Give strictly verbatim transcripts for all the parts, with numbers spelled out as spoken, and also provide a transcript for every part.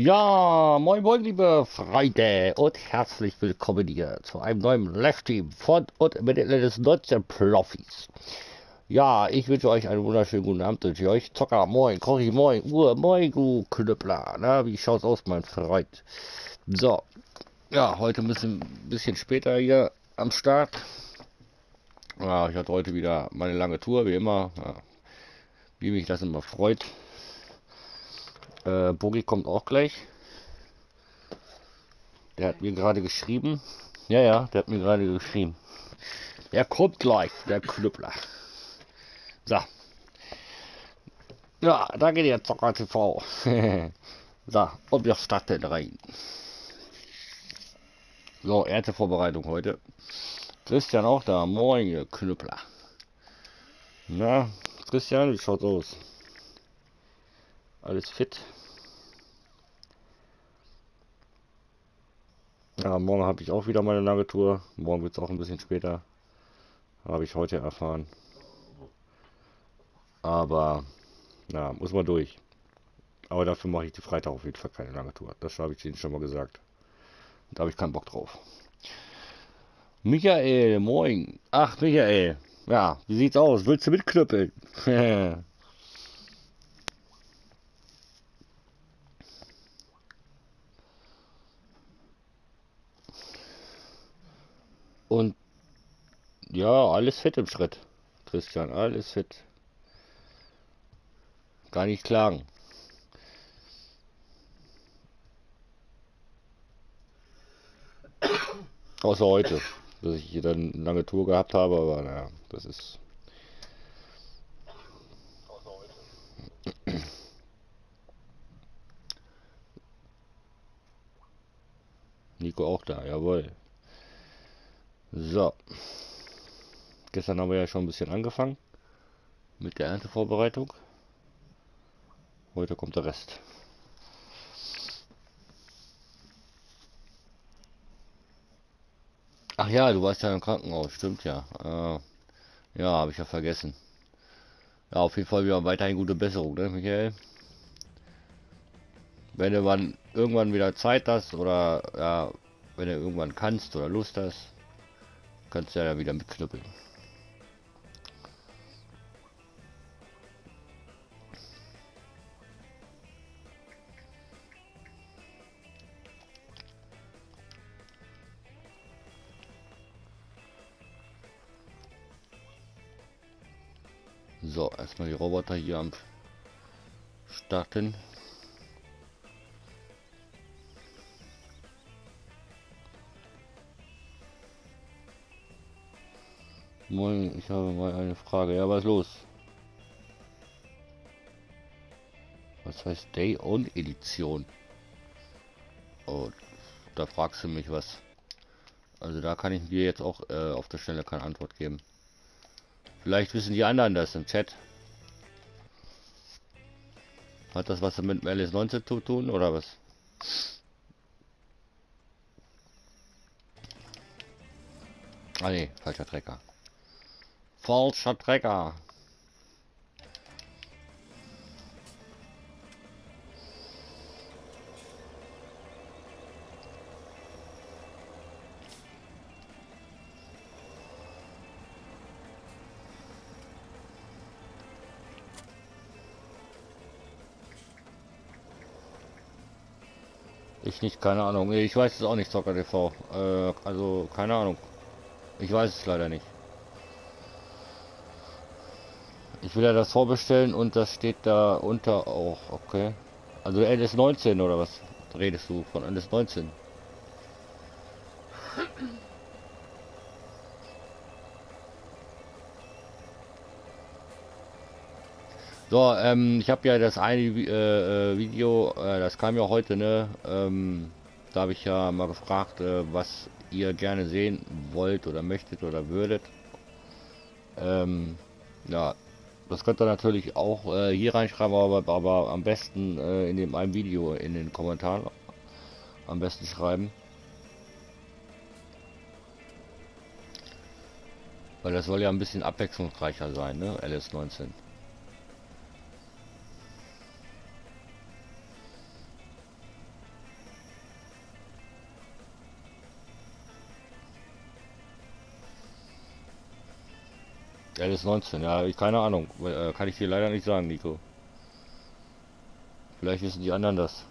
Ja, moin moin liebe Freunde und herzlich willkommen hier zu einem neuen Live-Team von und mit den L S neunzehn Profis. Ja, ich wünsche euch einen wunderschönen guten Abend, wünsche ich euch. Zocker, moin, Kochi, moin, Uwe, moin, du Knüppler. Na, wie schaut's aus, mein Freund? So, ja, heute ein bisschen, bisschen später hier am Start. Ja, ich hatte heute wieder meine lange Tour, wie immer. Ja, wie mich das immer freut. Äh, Bogi kommt auch gleich. Der hat mir gerade geschrieben. Ja, ja, der hat mir gerade geschrieben. Der kommt gleich, der Knüppler. So. Ja, da geht jetzt Zocker T V. So, und wir starten rein. So, Erntevorbereitung heute. Christian auch da. Moin, ihr Knüppler. Na, Christian, wie schaut's aus? Alles fit. Ja, morgen habe ich auch wieder meine lange Tour. Morgen wird es auch ein bisschen später. Habe ich heute erfahren. Aber, na, muss man durch. Aber dafür mache ich die Freitag auf jeden Fall keine lange Tour. Das habe ich Ihnen schon mal gesagt. Da habe ich keinen Bock drauf. Michael, moin. Ach, Michael. Ja, wie sieht's aus? Willst du mitknüppeln? Und ja, alles fit im Schritt, Christian, alles fit. Gar nicht klagen. Außer heute, dass ich hier dann eine lange Tour gehabt habe, aber naja, das ist. Außer heute. Nico auch da, jawohl. So, gestern haben wir ja schon ein bisschen angefangen mit der Erntevorbereitung. Heute kommt der Rest. Ach ja, du warst ja im Krankenhaus, stimmt ja. Äh, ja, habe ich ja vergessen. Ja, auf jeden Fall wieder weiterhin gute Besserung, ne, Michael? Wenn du wann irgendwann wieder Zeit hast oder ja, wenn du irgendwann kannst oder Lust hast, kannst du ja wieder mitknüppeln. So, erstmal die Roboter hier am Starten. Moin, ich habe mal eine Frage. Ja, was ist los? Was heißt Day-On-Edition? Oh, da fragst du mich was. Also da kann ich dir jetzt auch äh, auf der Stelle keine Antwort geben. Vielleicht wissen die anderen das im Chat. Hat das was mit dem L S neunzehn zu tun oder was? Ah ne, falscher Trecker. Falscher Trecker. Ich nicht, keine Ahnung. Ich weiß es auch nicht, Zocker T V. Äh, also keine Ahnung. Ich weiß es leider nicht. Ich will ja das vorbestellen und das steht da unter auch, okay. Also L S neunzehn oder was? Redest du von L S neunzehn? So, ähm, ich habe ja das eine äh, Video, äh, das kam ja heute, ne? Ähm, da habe ich ja mal gefragt, äh, was ihr gerne sehen wollt oder möchtet oder würdet. Ähm, ja. Das könnt ihr natürlich auch äh, hier reinschreiben, aber, aber am besten äh, in dem einem Video in den Kommentaren am besten schreiben. Weil das soll ja ein bisschen abwechslungsreicher sein, ne? L S neunzehn. L S neunzehn, ja, ich, keine Ahnung. Äh, kann ich dir leider nicht sagen, Nico. Vielleicht wissen die anderen das.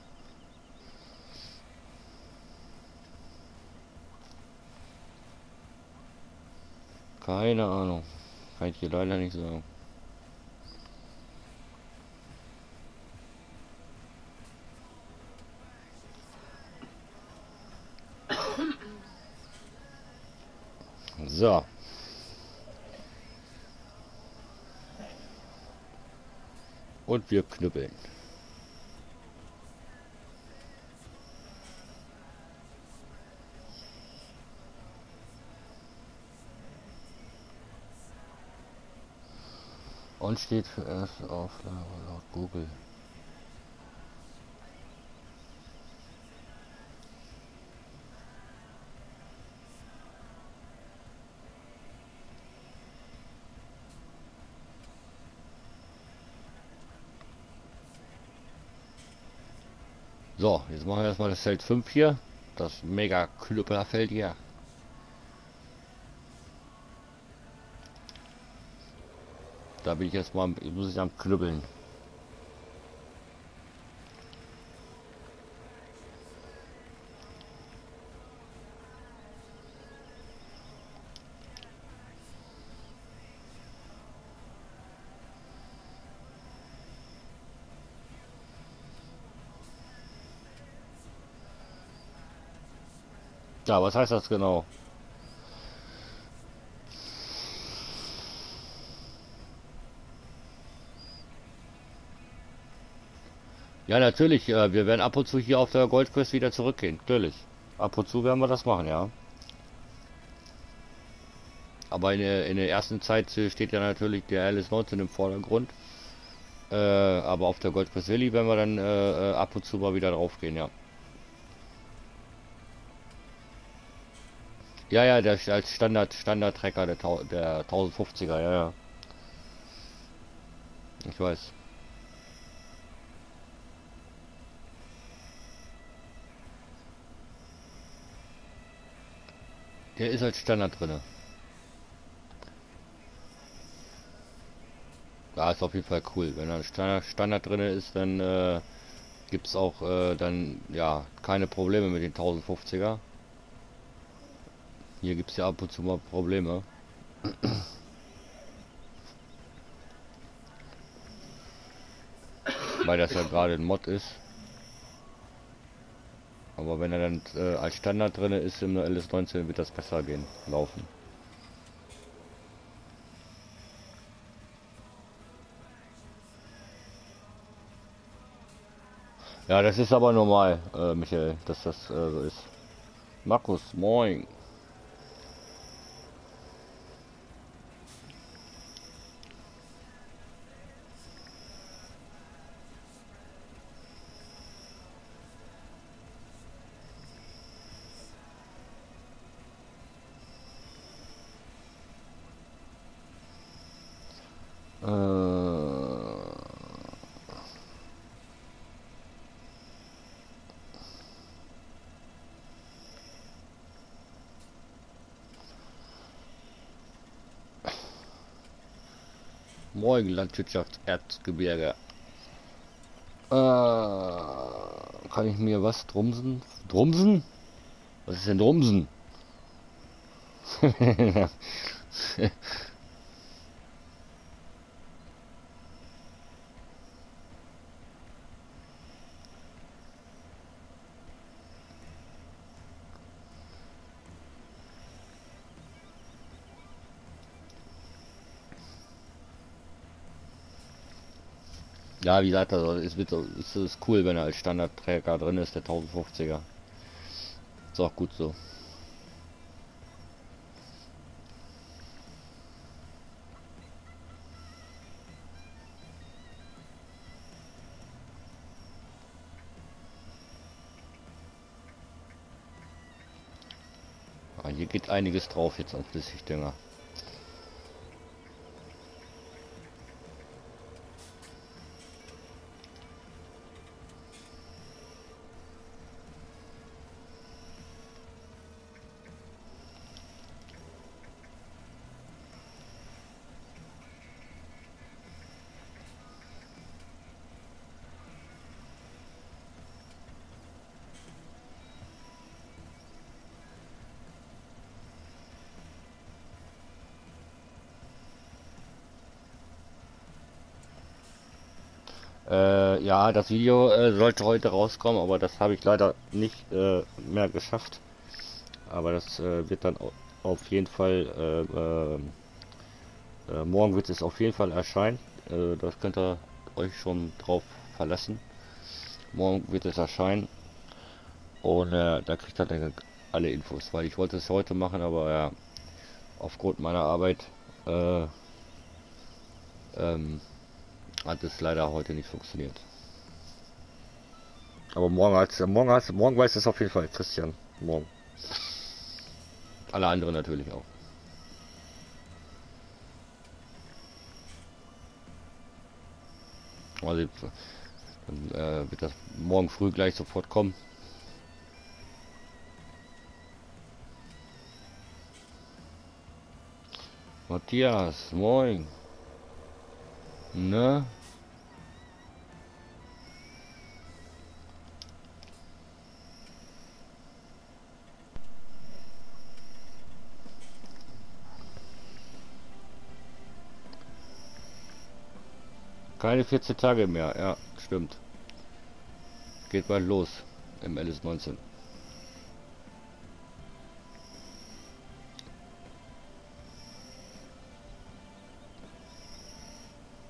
Keine Ahnung. Kann ich dir leider nicht sagen. So. Und wir knüppeln. Und steht für erste Auflage laut Google. So, jetzt machen wir erstmal das Feld fünf hier, das mega Klüpperfeld hier. Da bin ich jetzt mal, ich muss ich am Knüppeln. Ja, was heißt das genau? Ja, natürlich, wir werden ab und zu hier auf der Goldcrest wieder zurückgehen, natürlich. Ab und zu werden wir das machen, ja. Aber in der, in der ersten Zeit steht ja natürlich der L S neunzehn im Vordergrund. Äh, aber auf der Goldcrest Valley werden wir dann äh, ab und zu mal wieder drauf gehen, ja. Ja, ja, der als Standard Standard-Trecker der, der tausendfünfziger, ja, ja. Ich weiß. Der ist als Standard drinne. Da ist auf jeden Fall cool. Wenn da Standard, Standard drinne ist, dann äh, gibt es auch äh, dann ja keine Probleme mit den tausendfünfziger. Hier gibt es ja ab und zu mal Probleme. Weil das ja gerade ein Mod ist. Aber wenn er dann äh, als Standard drin ist im L S neunzehn, wird das besser gehen. Laufen. Ja, das ist aber normal, äh, Michael, dass das äh, so ist. Markus, moin. Morgen Landwirtschaftserzgebirge. Äh, kann ich mir was drumsen? Drumsen? Was ist denn drumsen? Ja, wie gesagt, also es wird, es ist cool, wenn er als Standardträger drin ist, der tausendfünfziger. Ist auch gut so. Ja, hier geht einiges drauf jetzt an Flüssigdünger. Äh, ja, das Video äh, sollte heute rauskommen, aber das habe ich leider nicht äh, mehr geschafft. Aber das äh, wird dann auf jeden Fall, äh, äh, äh, morgen wird es auf jeden Fall erscheinen. Äh, das könnt ihr euch schon drauf verlassen. Morgen wird es erscheinen. Und äh, da kriegt ihr dann alle Infos, weil ich wollte es heute machen, aber ja, aufgrund meiner Arbeit äh, ähm, hat es leider heute nicht funktioniert. Aber morgen hat es, morgen hat's, morgen weiß es auf jeden Fall, Christian. Morgen. Alle anderen natürlich auch. Also, dann äh, wird das morgen früh gleich sofort kommen. Matthias, moin. Ne? Keine vierzehn Tage mehr, ja, stimmt. Geht bald los im L S neunzehn.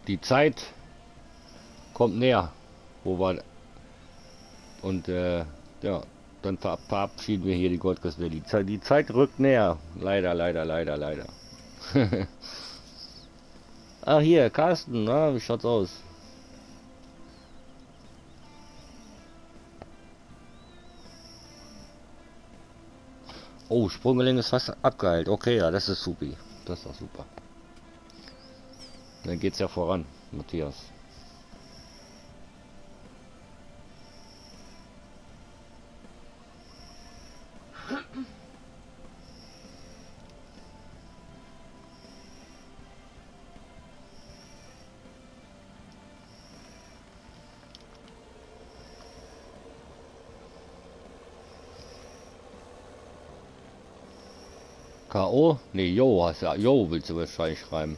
Die Zeit kommt näher, wo wir und äh, ja, dann ver verabschieden wir hier die Goldcrest Valley. Die Zeit, die Zeit rückt näher, leider, leider, leider, leider. Ah, hier, Carsten, na, wie schaut's aus? Oh, Sprunggelenk ist fast abgeheilt. Okay, ja, das ist supi. Das ist auch super. Dann geht's ja voran, Matthias. K O? Ne, Jo, hast ja, Jo willst du wahrscheinlich schreiben.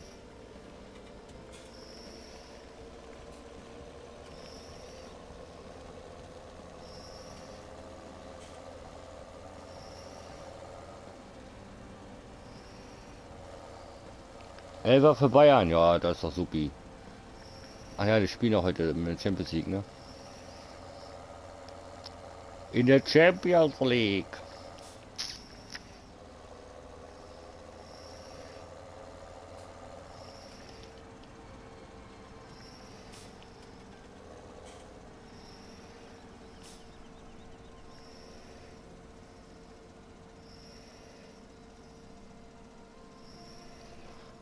Elfer für Bayern, ja, das ist doch supi. Ach ja, die spielen auch heute in der Champions League, ne? In der Champions League.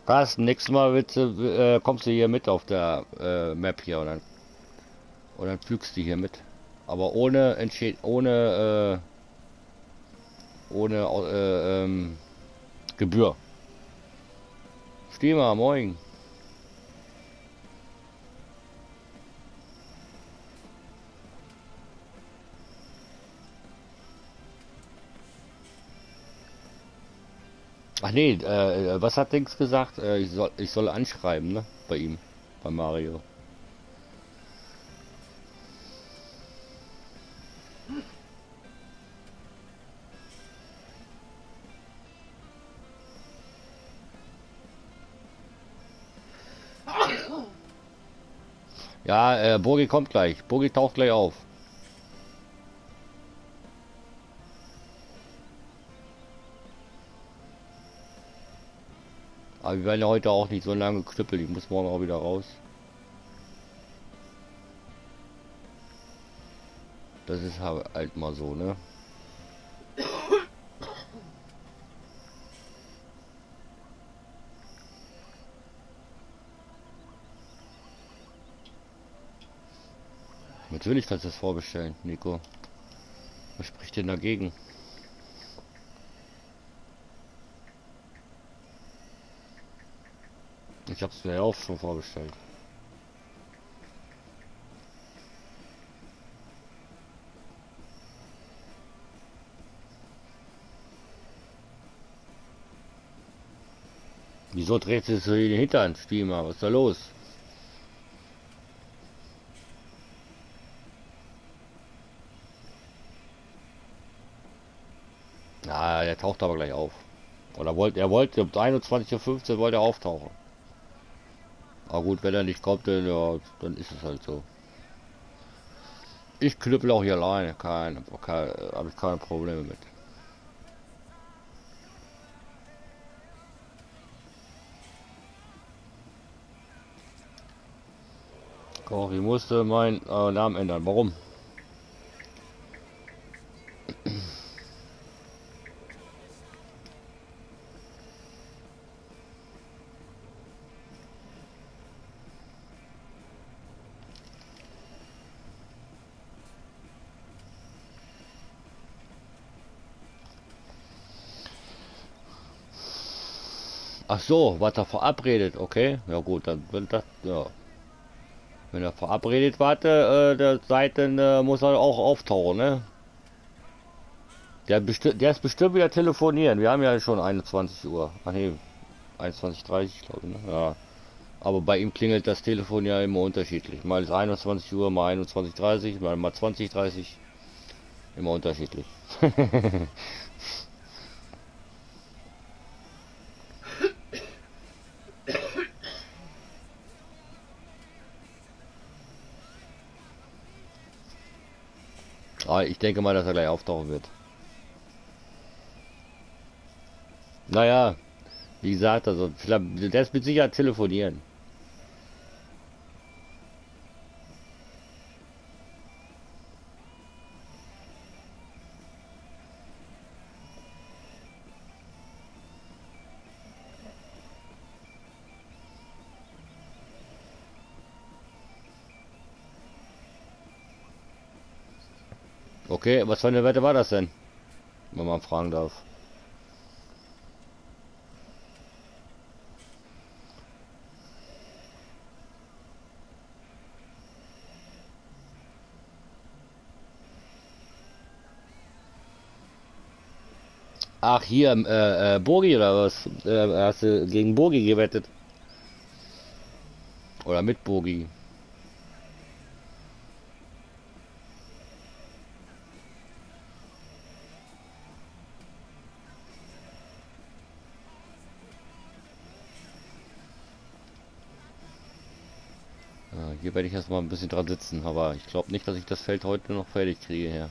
Carsten, nächstes Mal willst du, äh, kommst du hier mit auf der äh, Map hier und dann, und dann pflügst du hier mit. Aber ohne entsteht ohne äh, ohne äh, ähm, Gebühr. Steh mal, moin. Ach nee, äh, was hat Dings gesagt? Äh, ich soll, ich soll anschreiben, ne? Bei ihm, bei Mario. Ja, äh, Bogi kommt gleich. Bogi taucht gleich auf. Aber wir werden ja heute auch nicht so lange knüppeln. Ich muss morgen auch wieder raus. Das ist halt mal so, ne? Natürlich kannst du das vorbestellen, Nico. Was spricht denn dagegen? Ich hab's mir ja auch schon vorbestellt. Wieso dreht es so den Hintern, Stiema? Was ist da los? Na, der taucht aber gleich auf. Oder wollte, er wollte um einundzwanzig Uhr fünfzehn wollte er auftauchen. Aber gut, wenn er nicht kommt, dann, ja, dann ist es halt so. Ich knüppel auch hier alleine, kein, kein, habe ich keine Probleme mit. Doch, ich musste meinen äh, Namen ändern. Warum? Ach so, was er verabredet, okay. Ja gut, dann wird das, ja. Wenn er verabredet warte, äh, der Seite äh, muss er auch auftauchen, ne? Der, der ist bestimmt wieder telefonieren. Wir haben ja schon einundzwanzig Uhr. Ach nee, einundzwanzig Uhr dreißig, glaube ich, ne? Ja. Aber bei ihm klingelt das Telefon ja immer unterschiedlich. Mal ist einundzwanzig Uhr, mal einundzwanzig Uhr dreißig, mal, mal zwanzig Uhr dreißig. Immer unterschiedlich. Ich denke mal, dass er gleich auftauchen wird. Naja, wie gesagt, also der ist mit Sicherheit telefonieren. Okay, was für eine Wette war das denn? Wenn man fragen darf. Ach, hier, äh, äh, Bogi oder was? Äh, hast du gegen Bogi gewettet? Oder mit Bogi? Hier werde ich erstmal ein bisschen dran sitzen, aber ich glaube nicht, dass ich das Feld heute noch fertig kriege her.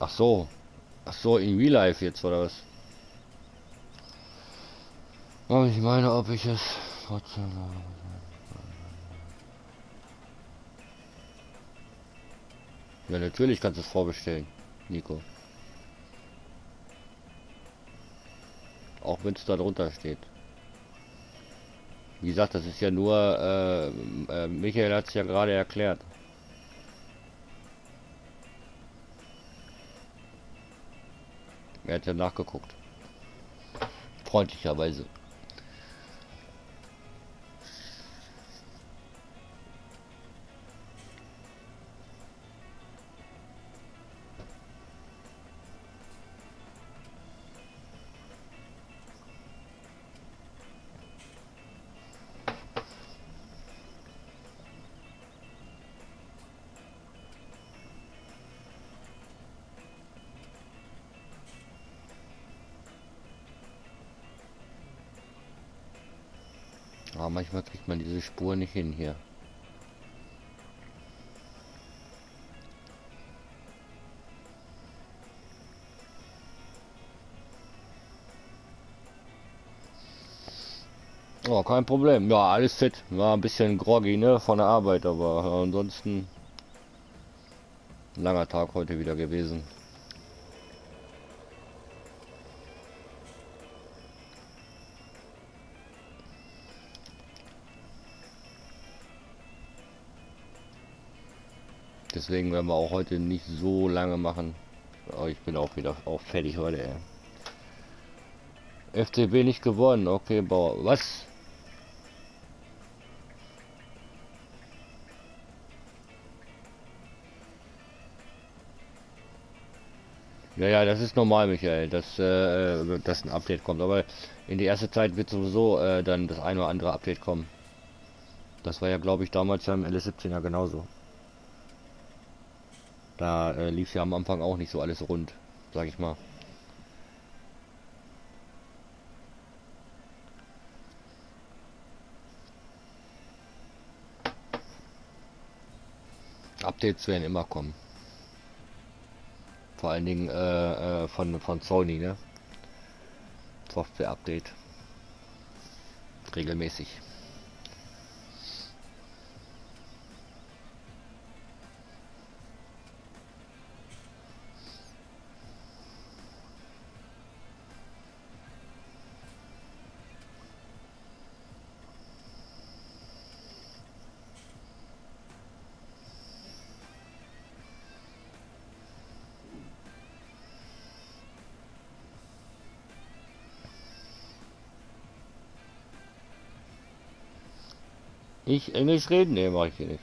Ach so, ach so, in Real Life jetzt oder was? Aber ich meine, ob ich es trotzdem. Ja, natürlich kannst du es vorbestellen, Nico. Auch wenn es da drunter steht. Wie gesagt, das ist ja nur. Äh, äh, Michael hat es ja gerade erklärt. Er hat ja nachgeguckt. Freundlicherweise. Aber manchmal kriegt man diese Spur nicht hin hier. Oh, kein Problem. Ja, alles fit. War ein bisschen groggy, ne, von der Arbeit, aber ansonsten Ein langer Tag heute wieder gewesen. Deswegen werden wir auch heute nicht so lange machen. Aber ich bin auch wieder auch fertig heute, ey. F C B nicht gewonnen. Okay, Bauer. Was? Ja, ja, das ist normal, Michael, dass, äh, dass ein Update kommt. Aber in die erste Zeit wird sowieso äh, dann das ein oder andere Update kommen. Das war ja, glaube ich, damals ja im L S siebzehn ja genauso. Da äh, lief ja am Anfang auch nicht so alles rund, sag ich mal. Updates werden immer kommen. Vor allen Dingen äh, äh, von, von Sony, ne? Software-Update. Regelmäßig. Ich Englisch reden? Ne, mache ich hier nicht.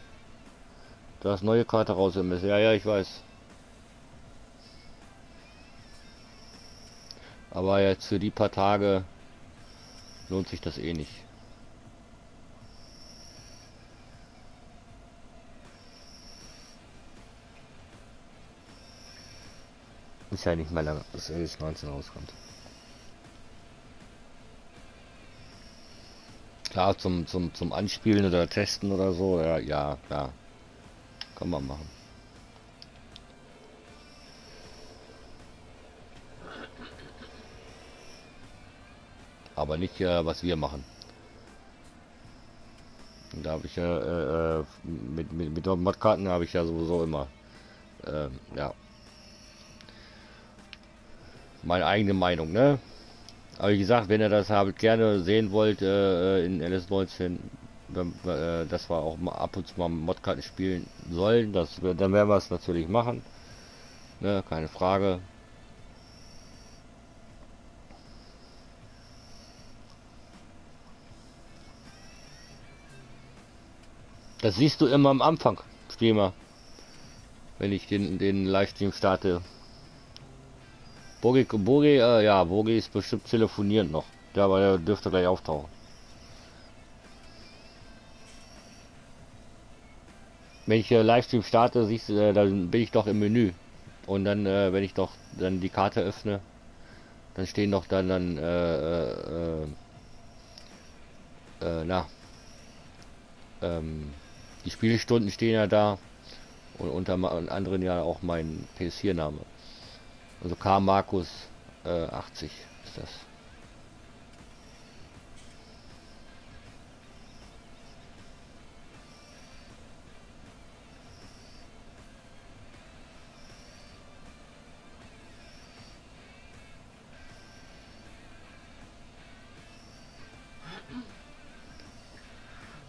Da ist neue Karte raus im Mist. Ja, ja, ich weiß. Aber jetzt für die paar Tage lohnt sich das eh nicht. Ist ja nicht mehr lange, bis L S neunzehn rauskommt. Klar, zum, zum, zum Anspielen oder Testen oder so, ja, ja, klar. Kann man machen. Aber nicht, äh, was wir machen. Da habe ich ja, äh, mit, mit, mit Modkarten habe ich ja sowieso immer, äh, ja. Meine eigene Meinung, ne? Aber wie gesagt, wenn ihr das habt, gerne sehen wollt äh, in L S neunzehn, wenn, äh, dass wir auch mal ab und zu mal Modkarten spielen sollen, das, dann werden wir es natürlich machen. Ne, keine Frage. Das siehst du immer am Anfang, Streamer, wenn ich den, den Livestream starte. Bogi, Bogi, äh, ja, Bogi ist bestimmt telefonierend noch. Ja, aber der dürfte gleich auftauchen. Wenn ich äh, Livestream starte, siehst du, äh, dann bin ich doch im Menü. Und dann, äh, wenn ich doch dann die Karte öffne, dann stehen doch dann, dann äh, äh, äh, na, ähm, die Spielstunden stehen ja da. Und unter anderen ja auch mein P S vier-Name. Also K. Markus äh, achtzig ist das.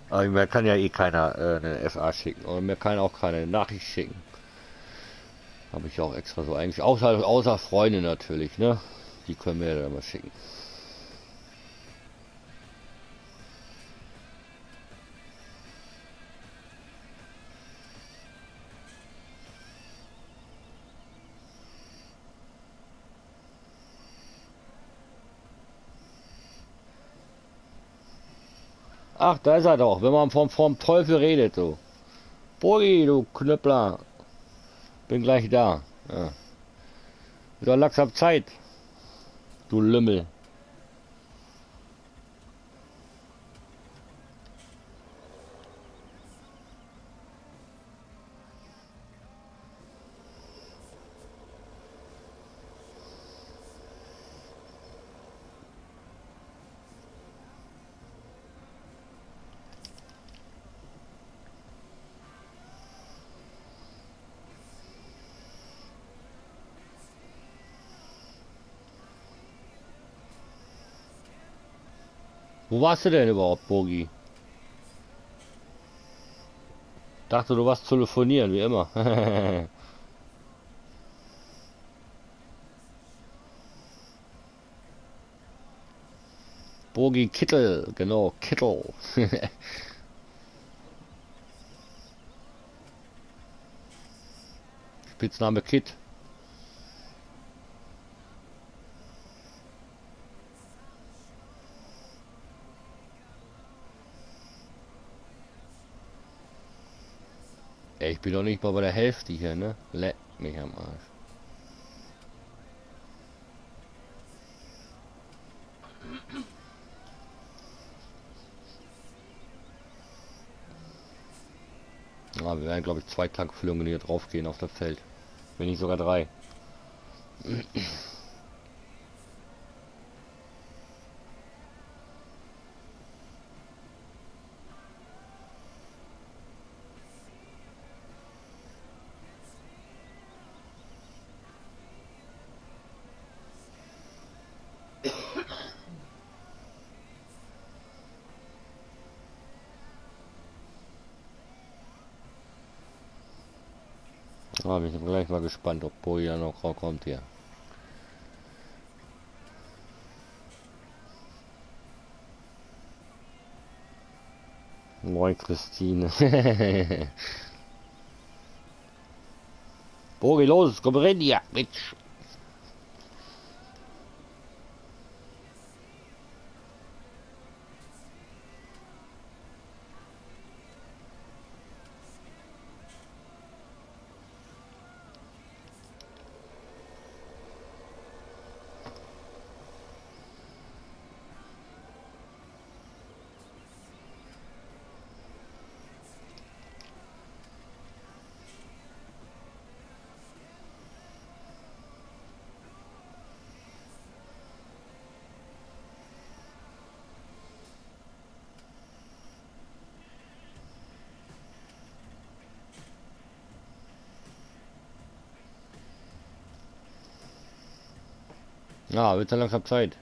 Aber mir kann ja eh keiner äh, eine F A schicken. Und mir kann auch keine Nachricht schicken. Habe ich auch extra so eigentlich. Außer, außer Freunde natürlich, ne? Die können wir ja dann mal schicken. Ach, da ist er doch. Wenn man vom, vom Teufel redet, so. Bogi, du Knüppler. Bin gleich da. Ja. Ist doch langsam Zeit. Du Lümmel. Wo warst du denn überhaupt, Bogi? Dachte, du warst telefonieren, wie immer. Bogi Kittel, genau, Kittel. Spitzname Kit. Ey, ich bin doch nicht mal bei der Hälfte hier, ne? Leck mich am Arsch. Ah, wir werden, glaube ich, zwei Tankfüllungen hier drauf gehen auf das Feld. Wenn nicht sogar drei. Ich bin gleich mal gespannt, ob Bogi ja noch kommt hier. Moin Christine. Bogi, los, komm rein hier, Mensch. Ja, wird ja langsam Zeit.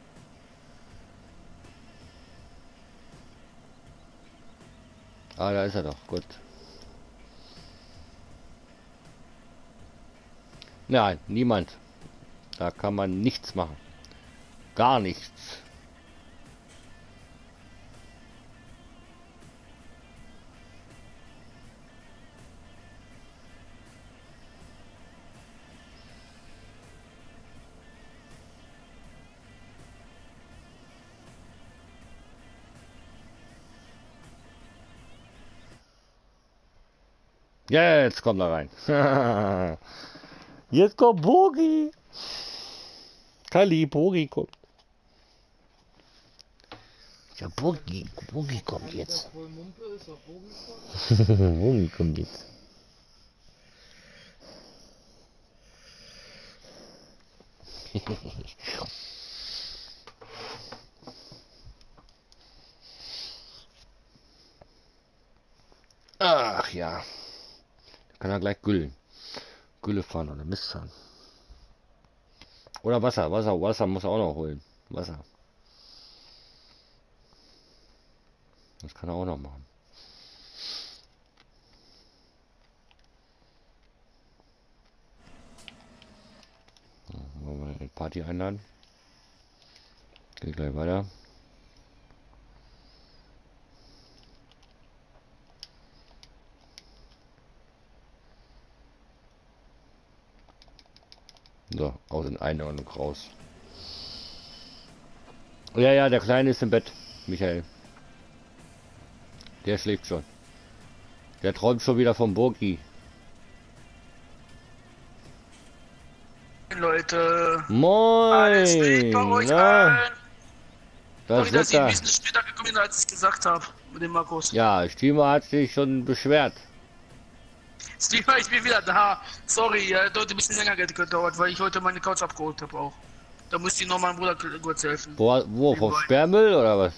Ah, da ist er doch, gut. Nein, niemand. Da kann man nichts machen. Gar nichts. Ja, jetzt kommt er rein. Jetzt kommt Bogi. Kalli, Bogi kommt. Ja, Bogi, Bogi kommt jetzt. Bogi kommt jetzt. Ach ja. Kann er gleich Gülle, Gülle fahren oder Mist fahren. Oder Wasser, Wasser, Wasser muss er auch noch holen. Wasser. Das kann er auch noch machen. Wollen wir eine Party einladen? Geht gleich weiter. So, aus in eine Ordnung raus. Ja, ja, der Kleine ist im Bett, Michael. Der schläft schon. Der träumt schon wieder vom Bogi. Leute. Moin. Alles liegt bei euch allen. Das wird da. Ich bin später gekommen, als ich gesagt habe, mit dem Markus. Ja, Steamer hat sich schon beschwert. Steamer, ich bin wieder da. Sorry, äh, dauert ein bisschen länger gedauert, weil ich heute meine Couch abgeholt habe auch. Da musste ich noch meinem Bruder kurz helfen. Wo, wo vom Sperrmüll oder was?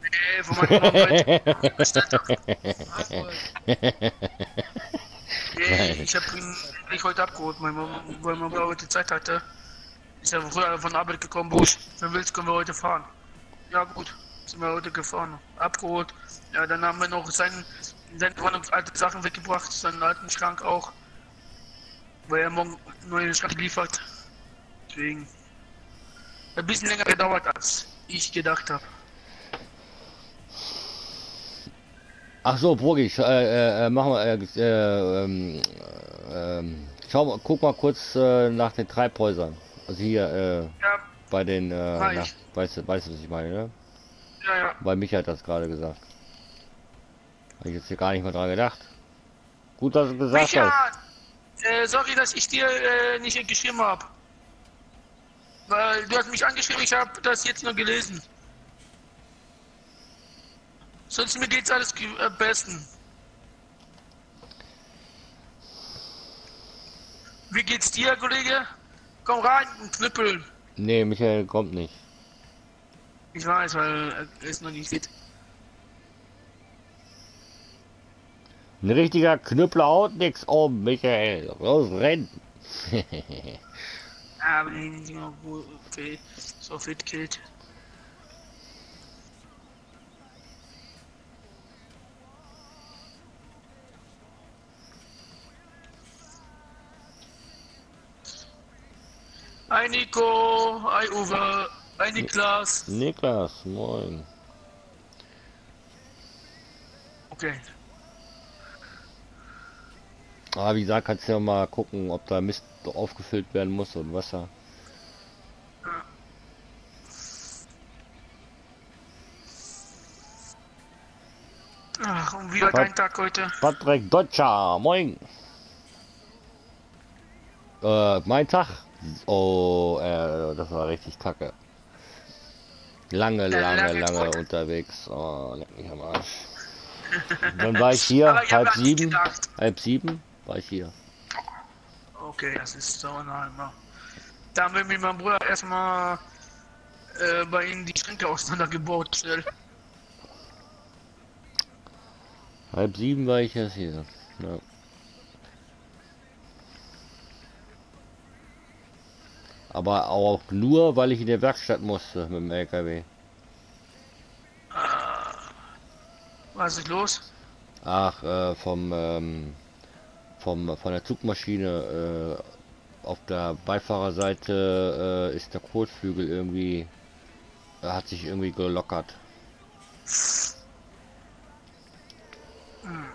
Nee, von meinem Bruder. Ich habe ihn ich heute abgeholt, weil mein Bruder heute Zeit hatte. Ist ja früher von der Arbeit gekommen, Bruder. Wenn willst, können wir heute fahren. Ja, gut. sind wir heute gefahren, abgeholt. Ja, dann haben wir noch seinen, seine alte Sachen weggebracht, seinen alten Schrank auch, weil er morgen neue Schrank liefert. Deswegen ein bisschen länger gedauert, als ich gedacht habe. Ach so, Bogi, äh, äh, machen wir, äh, äh, ähm, ähm, schau, guck mal kurz äh, nach den Treibhäusern. Also hier, äh, ja, bei den, äh, nach, weißt du, weißt du, was ich meine, ne? Ja, ja. Weil Michael hat das gerade gesagt. Habe ich jetzt hier gar nicht mehr dran gedacht. Gut, dass du gesagt Michael, hast. Äh, sorry, dass ich dir äh, nicht geschrieben habe. Weil du hast mich angeschrieben, ich habe das jetzt nur gelesen. Sonst mir geht's alles am besten. Wie geht's dir, Kollege? Komm rein und knüppeln. Nee, Michael kommt nicht. Ich weiß, weil er ist noch nicht fit. Ein richtiger Knüppler haut nix um, Michael. Rausrennen. Aber den sind wir okay. So fit killt. Hi Nico, hi Uwe, hi Niklas. Niklas, moin. Okay. Aber wie gesagt, kannst du ja mal gucken, ob da Mist aufgefüllt werden muss und Wasser. Ja. Ach, und wieder Pat dein Tag heute. Patrick Deutscher, moin. Äh, mein Tag. Oh, äh, das war richtig kacke. Lange, lange, lange, lange unterwegs. Oh, leck mich am Arsch. Dann war ich hier, halb sieben. Halb sieben war ich hier. Okay, das ist so ein Heimer. Da haben wir mit meinem Bruder erstmal äh, bei ihnen die Schränke auseinandergebaut, schnell. Halb sieben war ich erst hier. Ja. Aber auch nur, weil ich in der Werkstatt musste mit dem L K W. Äh, was ist los? Ach, äh, vom, ähm, vom, von der Zugmaschine äh, auf der Beifahrerseite äh, ist der Kotflügel irgendwie, äh, hat sich irgendwie gelockert. Hm.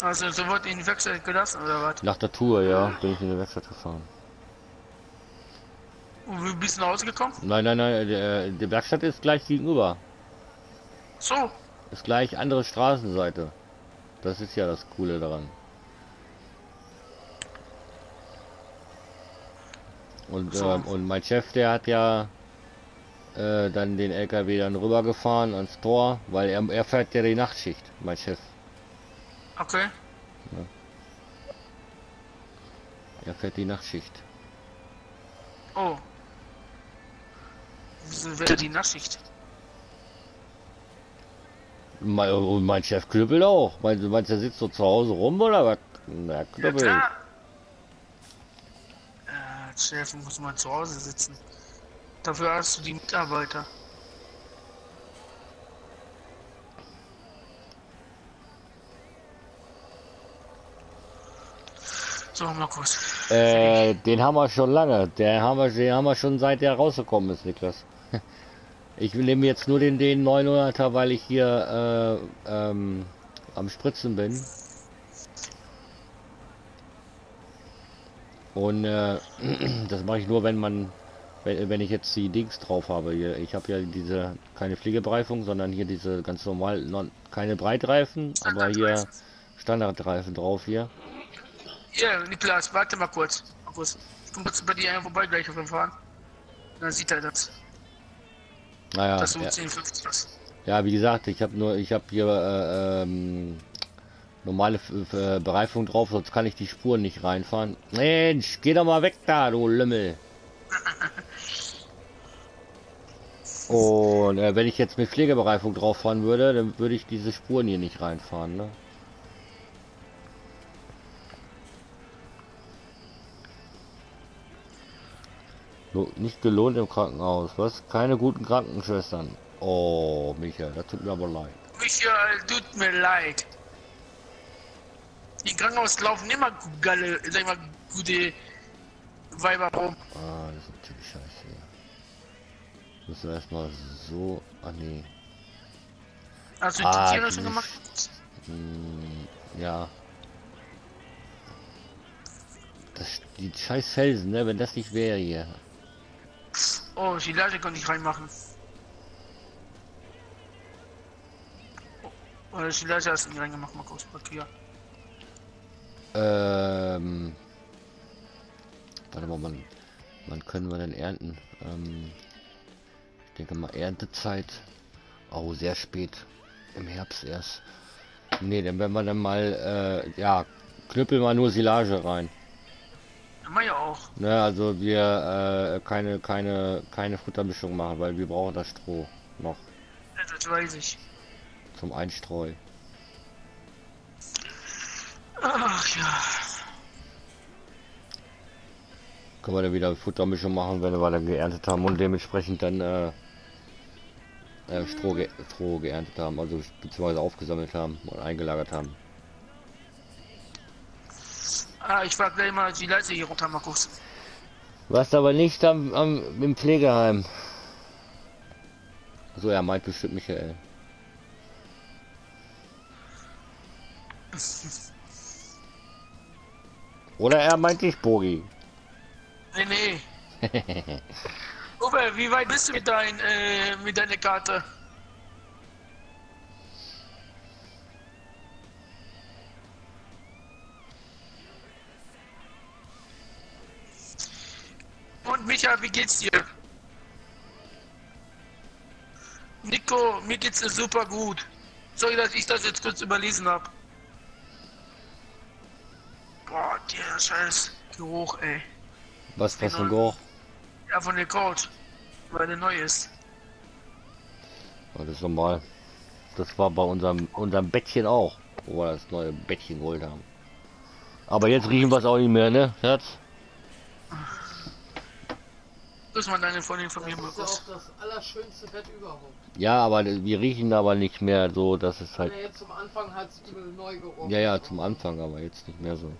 Also, so wurde ich in die Werkstatt gelassen, oder was? Nach der Tour, ja, bin ich in die Werkstatt gefahren. Und wie bist du nach Hause gekommen? Nein, nein, nein, die Werkstatt ist gleich gegenüber. So. Ist gleich andere Straßenseite. Das ist ja das Coole daran. Und, so. ähm, und mein Chef, der hat ja äh, dann den L K W dann rübergefahren ans Tor, weil er, er fährt ja die Nachtschicht, mein Chef. Okay. Ja. Er fährt die Nachtschicht. Oh. Wieso fährt er die Nachtschicht? Mein, und mein Chef knüppelt auch. Meinst du, meinst, er sitzt so zu Hause rum oder was? Na, knüppelt. Ja, äh, als Chef muss man zu Hause sitzen. Dafür hast du die Mitarbeiter. So, Markus. Äh, den haben wir schon lange. Der haben wir, den haben wir schon seit der rausgekommen ist, Niklas. Ich nehme jetzt nur den, den neunhunderter, weil ich hier äh, ähm, am Spritzen bin. Und äh, das mache ich nur, wenn man, wenn, wenn ich jetzt die Dings drauf habe. Hier, ich habe ja diese keine Pflegebreifung, sondern hier diese ganz normal, non, keine Breitreifen, aber hier Standardreifen drauf hier. Ja, yeah, Niklas, warte mal kurz. Markus, ich komme kurz bei dir vorbei gleich auf dem Fahren. Dann sieht er das. Naja. Das sind ja. zehn, fünfzig was. Ja, wie gesagt, ich habe nur, ich habe hier äh, ähm, normale äh, Bereifung drauf, sonst kann ich die Spuren nicht reinfahren. Mensch, geh doch mal weg da, du Lümmel. Und äh, wenn ich jetzt mit Pflegebereifung drauf fahren würde, dann würde ich diese Spuren hier nicht reinfahren, ne? Nicht gelohnt im Krankenhaus. Was? Keine guten Krankenschwestern. Oh, Michael, das tut mir aber leid. Michael, tut mir leid. Die Krankenhaus laufen immer geile, sag mal, gute Weiber rum. Ah, das ist natürlich scheiße. Ja. Müssen wir erstmal so. Ah, nee. Hast du die Tiere schon gemacht? Hm, ja. Das, die scheiß Felsen, ne? Wenn das nicht wäre hier. Oh, die Leiter konnte ich reinmachen. Oder die Leiter hast du nicht reingemacht, Markus, Papier. Ähm. Warte mal, wann, wann können wir denn ernten? Ähm, ich denke mal Erntezeit. Oh, sehr spät. Im Herbst erst. Ne, dann werden wir dann mal, äh, ja, knüppel mal nur Silage rein. Immer ja auch. Ne, also wir, äh, keine, keine, keine Futtermischung machen, weil wir brauchen das Stroh noch. Das weiß ich. Zum Einstreu. Ach ja. Können wir dann wieder Futtermischung machen, wenn wir dann geerntet haben und dementsprechend dann äh, äh, Stroh, ge Stroh geerntet haben, also beziehungsweise aufgesammelt haben und eingelagert haben. Ah, ich frag gleich mal die Leute hier runter, Markus. Warst aber nicht am, am im Pflegeheim. So, er meint bestimmt Michael. Oder er meint dich, Bogi. Nee, nee. Uwe, wie weit bist du mit, dein, äh, mit deiner Karte? Und Micha, wie geht's dir? Nico, mir geht's dir super gut. Sorry, dass ich das jetzt kurz überlesen habe. Boah, der scheiß Geruch, ey. Was für ein Geruch? Ja, von der Couch, weil der neu ist. Ja, das ist normal. Das war bei unserem, unserem Bettchen auch, wo wir das neue Bettchen geholt haben. Aber jetzt riechen wir es auch nicht mehr, ne, Herz? Grüß mal deine Freundin von mir, Markus. Das ist ja auch das allerschönste Bett überhaupt. Ja, aber wir riechen aber nicht mehr so, dass es halt... Ja, jetzt zum Anfang hat es neu gerochen. Ja, ja, zum Anfang, aber jetzt nicht mehr so.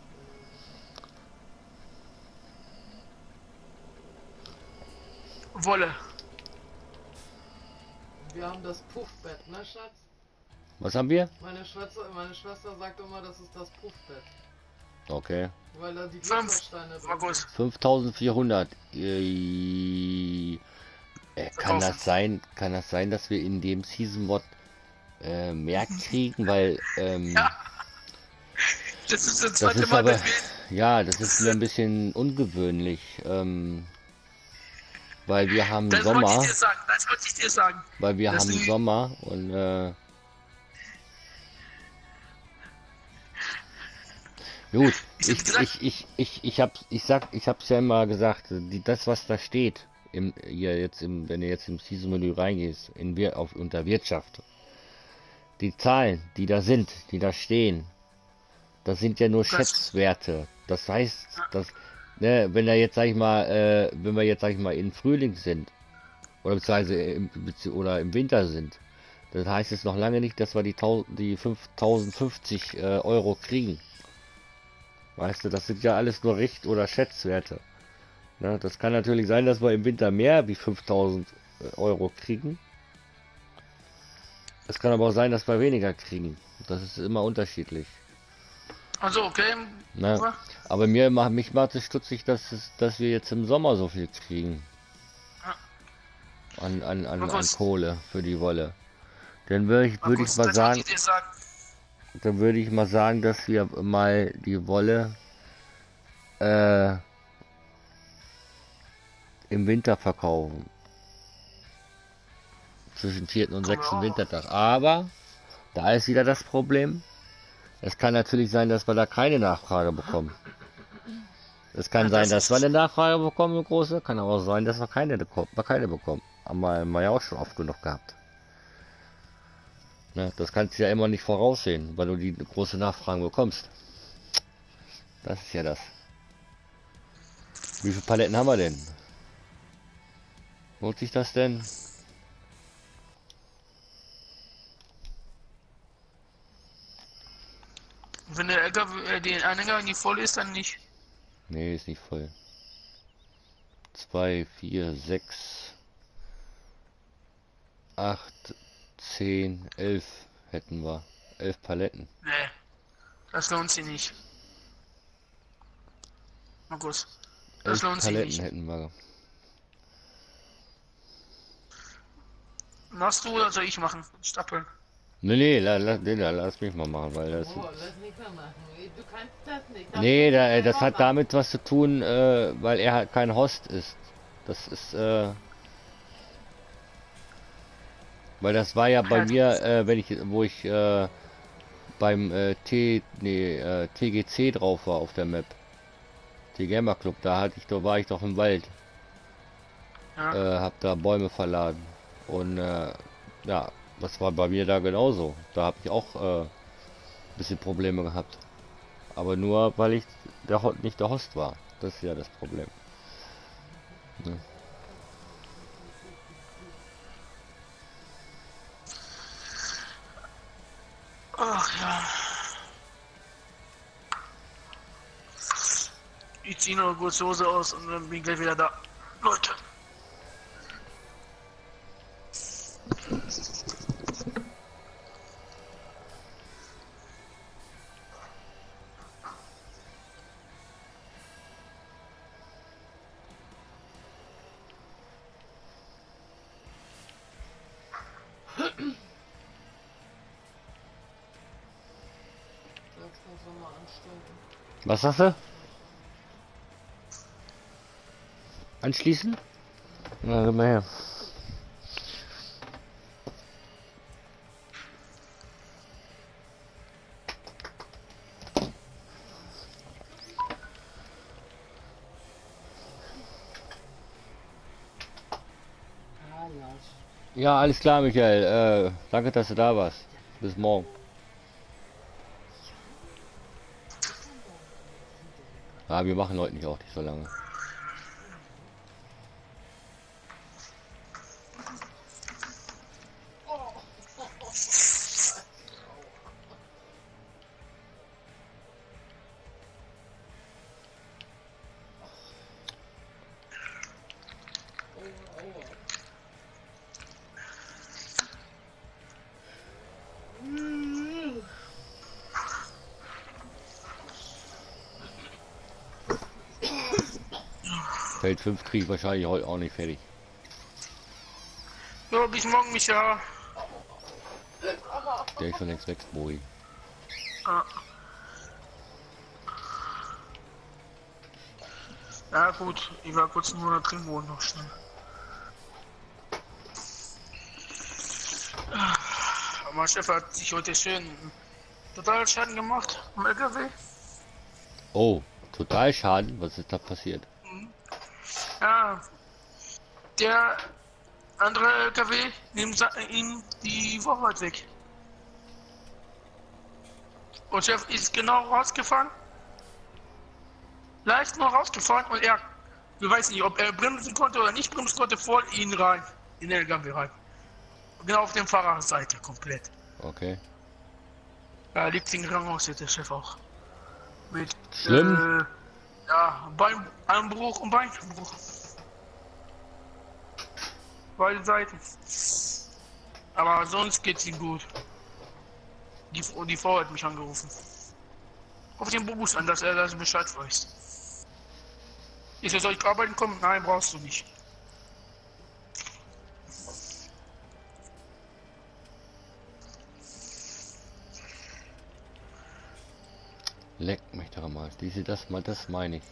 Wolle. Wir haben das Puffbett, ne, Schatz? Was haben wir? Meine Schwester, meine Schwester sagt immer, das ist das Puffbett. Okay. Weil da die Glitzersteine sind. fünftausendvierhundert. Äh, äh, kann das sein? Kann das sein, dass wir in dem Season Wort äh, mehr kriegen? Weil ähm, ja. Das ist das zweite das ist Mal. Aber, ja, das ist ein bisschen ungewöhnlich, ähm, weil wir haben das Sommer. Wollte ich dir sagen, das wollte ich dir sagen. Weil wir das haben ist... Sommer und. Äh, Gut, ich ich ich ich ich hab's ich sag ich hab's ja immer gesagt, die, das was da steht im hier jetzt im wenn du jetzt im Season Menü reingehst in wir auf unter Wirtschaft, die Zahlen die da sind die da stehen, das sind ja nur Schätzwerte. Das heißt, dass ne wenn da jetzt sag ich mal äh, wenn wir jetzt sag ich mal in Frühling sind oder beziehungsweise im, oder im Winter sind, dann heißt es noch lange nicht, dass wir die die fünftausendfünfzig äh, Euro kriegen. Weißt du, das sind ja alles nur Richt- oder Schätzwerte. Ja, das kann natürlich sein, dass wir im Winter mehr wie fünftausend Euro kriegen. Es kann aber auch sein, dass wir weniger kriegen. Das ist immer unterschiedlich. Also okay. Na, aber mir macht mich macht es stutzig, dass es, dass wir jetzt im Sommer so viel kriegen an an an, an Kohle für die Wolle. Dann würde ich würde ich mal sagen. Dann würde ich mal sagen, dass wir mal die Wolle äh, im Winter verkaufen. Zwischen vierten und sechsten Wintertag. Aber da ist wieder das Problem. Es kann natürlich sein, dass wir da keine Nachfrage bekommen. Es kann sein, dass wir eine Nachfrage bekommen, eine große. Kann aber auch sein, dass wir keine, keine bekommen. Haben wir ja auch schon oft genug gehabt. Ne, das kannst du ja immer nicht voraussehen, weil du die große Nachfrage bekommst. Das ist ja das. Wie viele Paletten haben wir denn? Lohnt sich das denn? Wenn der L K W, äh, den Anhänger nicht voll ist, dann nicht. Nee, ist nicht voll. zwei, vier, sechs, acht, zehn, elf hätten wir. elf Paletten. Nee, das lohnt sich nicht. Markus, das lohnt sich nicht. elf Paletten hätten wir. Machst du oder soll ich machen? Stapeln. Nee, nee, la, la, nee la, lass mich mal machen, weil das... Oh, lass mich mal machen. Du kannst das nicht. Nee, da, das hat damit was zu tun, äh, weil er halt kein Host ist. Das ist, äh... Weil das war ja bei ja, mir, äh, wenn ich, wo ich, äh, beim, äh, T, nee, äh, T G C drauf war auf der Map. T-Gamer Club, da hatte ich, da war ich doch im Wald. Ja. Äh, hab da Bäume verladen. Und, äh, ja... Das war bei mir da genauso. Da habe ich auch äh, ein bisschen Probleme gehabt. Aber nur, weil ich der, nicht der Host war. Das ist ja das Problem. Ne? Ach ja. Ich ziehe noch kurz Hose aus und dann bin ich gleich wieder da. Leute. Was sagst du? Anschließen? Na, komm mal her. Ja, alles klar, Michael. Äh, danke, dass du da warst. Bis morgen. Ah, wir machen heute nicht auch nicht so lange. fünf kriege ich wahrscheinlich heute auch nicht fertig. Ja, bis morgen, Micha. Der ist schon längst weg, Bogi. Ah. Ja gut, ich war kurz nur da drin, wohnen noch schnell. Aber mein Chef hat sich heute schön total Schaden gemacht am L K W. Oh, total Schaden? Was ist da passiert? Ja, der andere L K W nimmt ihm die Vorfahrt weg. Und Chef ist genau rausgefahren. Leicht nur rausgefahren und er, wir wissen nicht, ob er bremsen konnte oder nicht bremsen konnte, voll ihn rein, in den L K W rein. Genau auf der Fahrerseite komplett. Okay. Da liegt im Krankenhaus jetzt der Chef auch. Mit, schlimm. Äh, ja, Beinbruch und Beinbruch. Beide Seiten. Aber sonst geht's ihm gut. Die, die Frau hat mich angerufen. Auf den Bus an, dass er das Bescheid weiß. Ich so, soll ich arbeiten kommen? Nein, brauchst du nicht. Leck mich doch mal. Diese, das mal, das meine ich.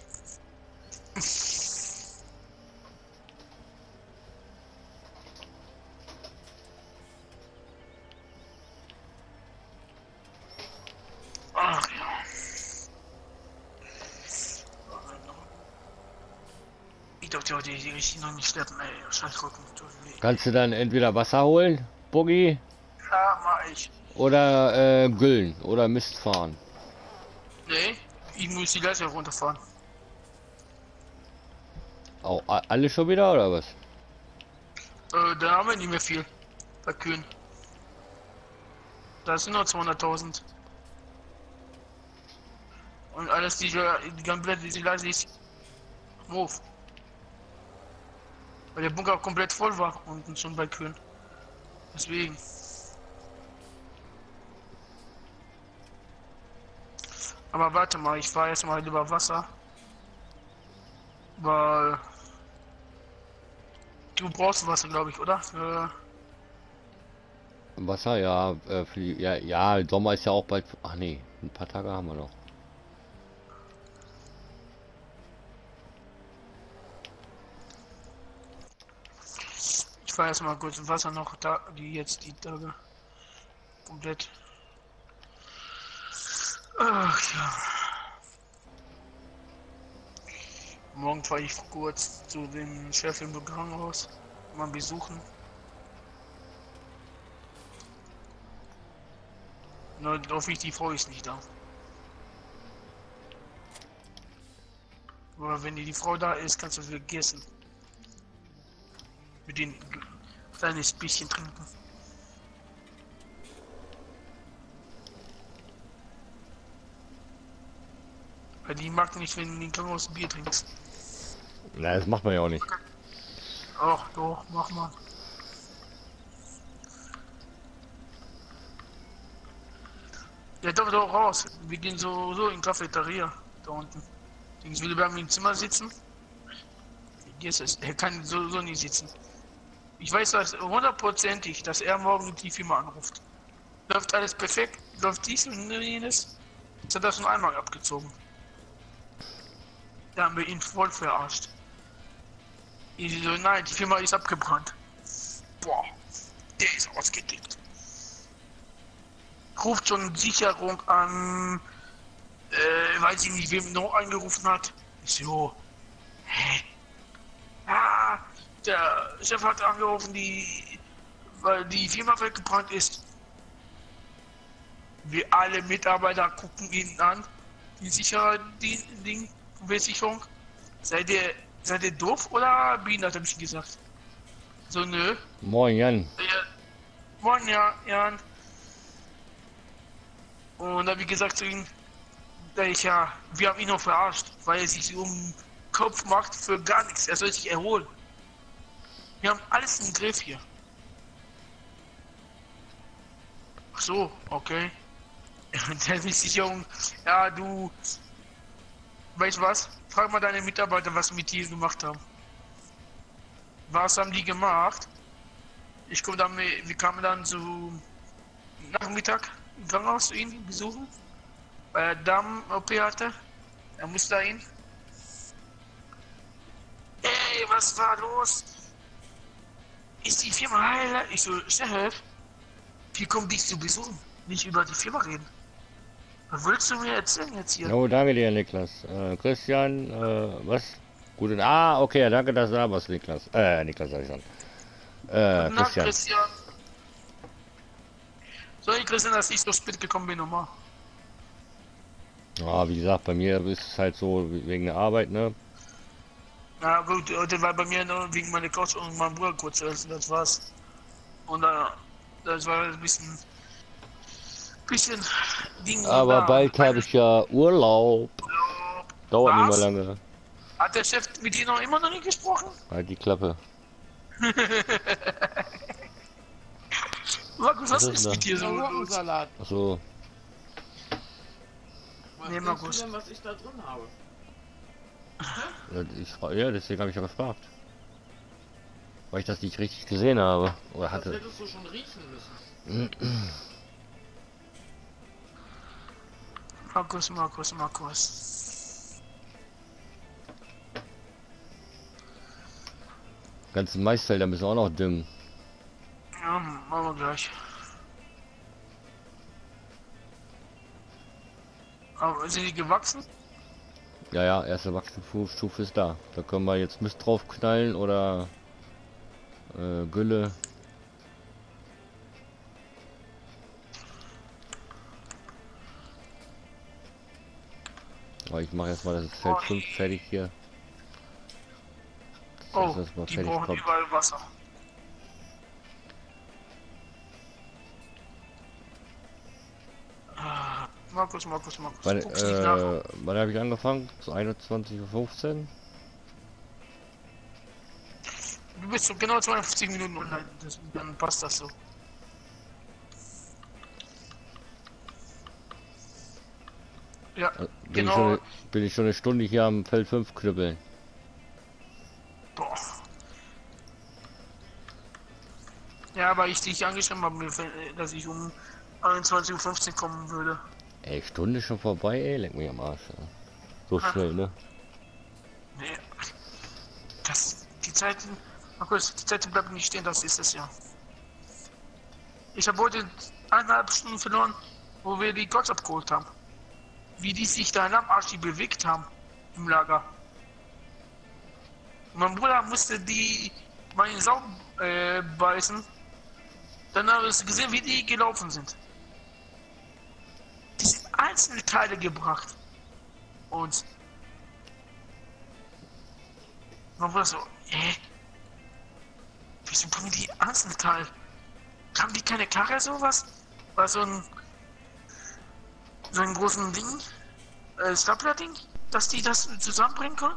Ach ja. Ich dachte heute, die richtig noch nicht sterben, ey. Scheißrücken. Kannst du dann entweder Wasser holen, Bogi? Ja, mach ich. Oder äh, Güllen oder Mist fahren. Nee, ich muss die Leiter runterfahren. Auch alle schon wieder oder was? Äh, da haben wir nicht mehr viel. Bei Kühen. Da sind nur zweihunderttausend. Und alles diese, die komplett, diese Leise ist Wurf. Weil der Bunker komplett voll war unten schon bei Kühen. Deswegen. Aber warte mal, ich fahre jetzt mal über Wasser. Weil du brauchst Wasser, glaube ich, oder? Für Wasser, ja, für die, ja, ja, Sommer ist ja auch bald. Ach nee, ein paar Tage haben wir noch. Ich fahre erstmal kurz Wasser noch da, die jetzt die Tage komplett. Ach ja. Morgen fahre ich kurz zu dem Chef im Krankenhaus mal besuchen. Nur hoffe ich, die Frau ist nicht da. Aber wenn die, die Frau da ist, kannst du vergessen. Mit dem kleines bisschen trinken. Weil die mag nicht, wenn du in Krankenhaus Bier trinkst. Na, das macht man ja auch nicht. Ach doch, mach mal. Ja, doch, doch, raus. Wir gehen so, so in Cafeteria. Da unten. Ich will bei mir im Zimmer sitzen. Vergiss es. Er kann so, so nie sitzen. Ich weiß das hundertprozentig, dass er morgen die Firma anruft. Läuft alles perfekt. Läuft dies und jenes. Jetzt hat er schon einmal abgezogen. Da haben wir ihn voll verarscht. Ich so, nein, die Firma ist abgebrannt. Boah, der ist ausgekickt. Ruft schon Sicherung an, äh, weiß ich nicht, wem noch angerufen hat. Ich so, hä? Ah, der Chef hat angerufen, die, weil die Firma weggebrannt ist. Wir alle Mitarbeiter gucken ihn an, die Sicherheitsversicherung. Seid ihr, seid ihr doof oder behindert, hab ich gesagt. So, nö. Moin, Jan. Ja. Moin, ja, Jan. Und da habe ich gesagt zu ihm, da ich ja, wir haben ihn noch verarscht, weil er sich um den Kopf macht für gar nichts. Er soll sich erholen. Wir haben alles im Griff hier. Ach so, okay. Und der ist sicher, ja, du, weißt was? Frag mal deine Mitarbeiter, was mit dir gemacht haben. Was haben die gemacht? Ich komme dann, wir kamen dann so Nachmittag. Dann hast du ihn besuchen, weil er Darm-O P hatte. Er muss da hin. Ey, was war los? Ist die Firma heil? Ich so, Chef, wir kommen dich zu besuchen, nicht über die Firma reden. Was willst du mir erzählen jetzt hier? Oh, danke dir, Niklas. Äh, Christian, äh, was? Guten. Ah, okay, danke, dass du da warst, Niklas. Äh, Niklas, sag ich schon. Äh, Christian. Christian. Sorry, Christian, dass ich so spät gekommen bin, nochmal. Ja, wie gesagt, bei mir ist es halt so wegen der Arbeit, ne? Na gut, heute war bei mir nur wegen meiner Couch und meinem Bruder kurz essen, das war's. Und äh, das war ein bisschen. bisschen Ding. Aber bald habe ich ja Urlaub. Urlaub. Dauert Was? nicht mehr lange. Hat der Chef mit dir noch immer noch nicht gesprochen? Halt die Klappe. Markus, was, was ist, ist mit dir so? Gurkensalat. Achso. Was nee, Markus. Weißt du denn, was ich da drin habe? Ja, ich, ja, deswegen habe ich ja gefragt. Weil ich das nicht richtig gesehen habe. Oder hatte. Das hättest du schon riechen müssen. Markus, Markus, Markus. Ganzen Maisfelder müssen wir auch noch düngen. Ja, machen wir gleich. Aber sind die gewachsen? Ja, ja, erste Wachstumsstufe ist da. Da können wir jetzt Mist drauf knallen oder äh, Gülle. Aber ich mache erstmal das Feld oh, fünf fertig hier. Das oh, das mal die fertig brauchen kommt. Überall Wasser. Markus, Markus, Markus. Wann äh, habe ich angefangen? So einundzwanzig Uhr fünfzehn. Du bist so genau zweiundfünfzig Minuten online, dann passt das so. Ja, bin genau. Ich schon, bin ich schon eine Stunde hier am Feld fünf knüppeln. Boah. Ja, weil ich dich angeschrieben habe, dass ich um einundzwanzig Uhr fünfzehn kommen würde. Ey, Stunde schon vorbei, ey, leck mich am Arsch. Ey. So Ach. Schnell, ne? Nee. Das, die Zeiten, Markus, die Zeiten bleiben nicht stehen, das ist es ja. Ich habe heute eineinhalb Stunden verloren, wo wir die Gods abgeholt haben. Wie die sich da in am Arsch bewegt haben im Lager. Mein Bruder musste die meinen Sau äh, beißen. Dann habe ich gesehen, wie die gelaufen sind. Die sind einzelne Teile gebracht. Und man war so, hä? Wieso bringen die einzelne Teile? Haben die keine Karre sowas? War so ein so ein großen Ding, äh, Stapler-Ding, dass die das zusammenbringen können?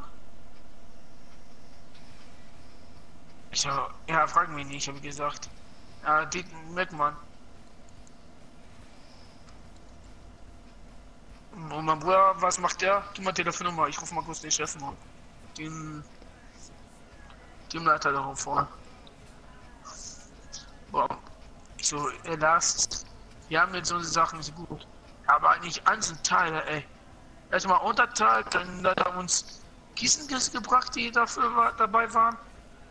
Ich hab, ja, fragen wir nicht, habe ich gesagt. Ja, die mit, Mann. Und mein Bruder, was macht der? Gib mal Telefonnummer, ich rufe mal kurz den Chef an. Den Teamleiter darauf vorne. Boah. Ich so, er lasst. Ja, mit so Sachen ist gut. Aber nicht Einzelteile, ey. Erstmal unterteilt, dann hat er uns Kissen gebracht, die dafür war, dabei waren.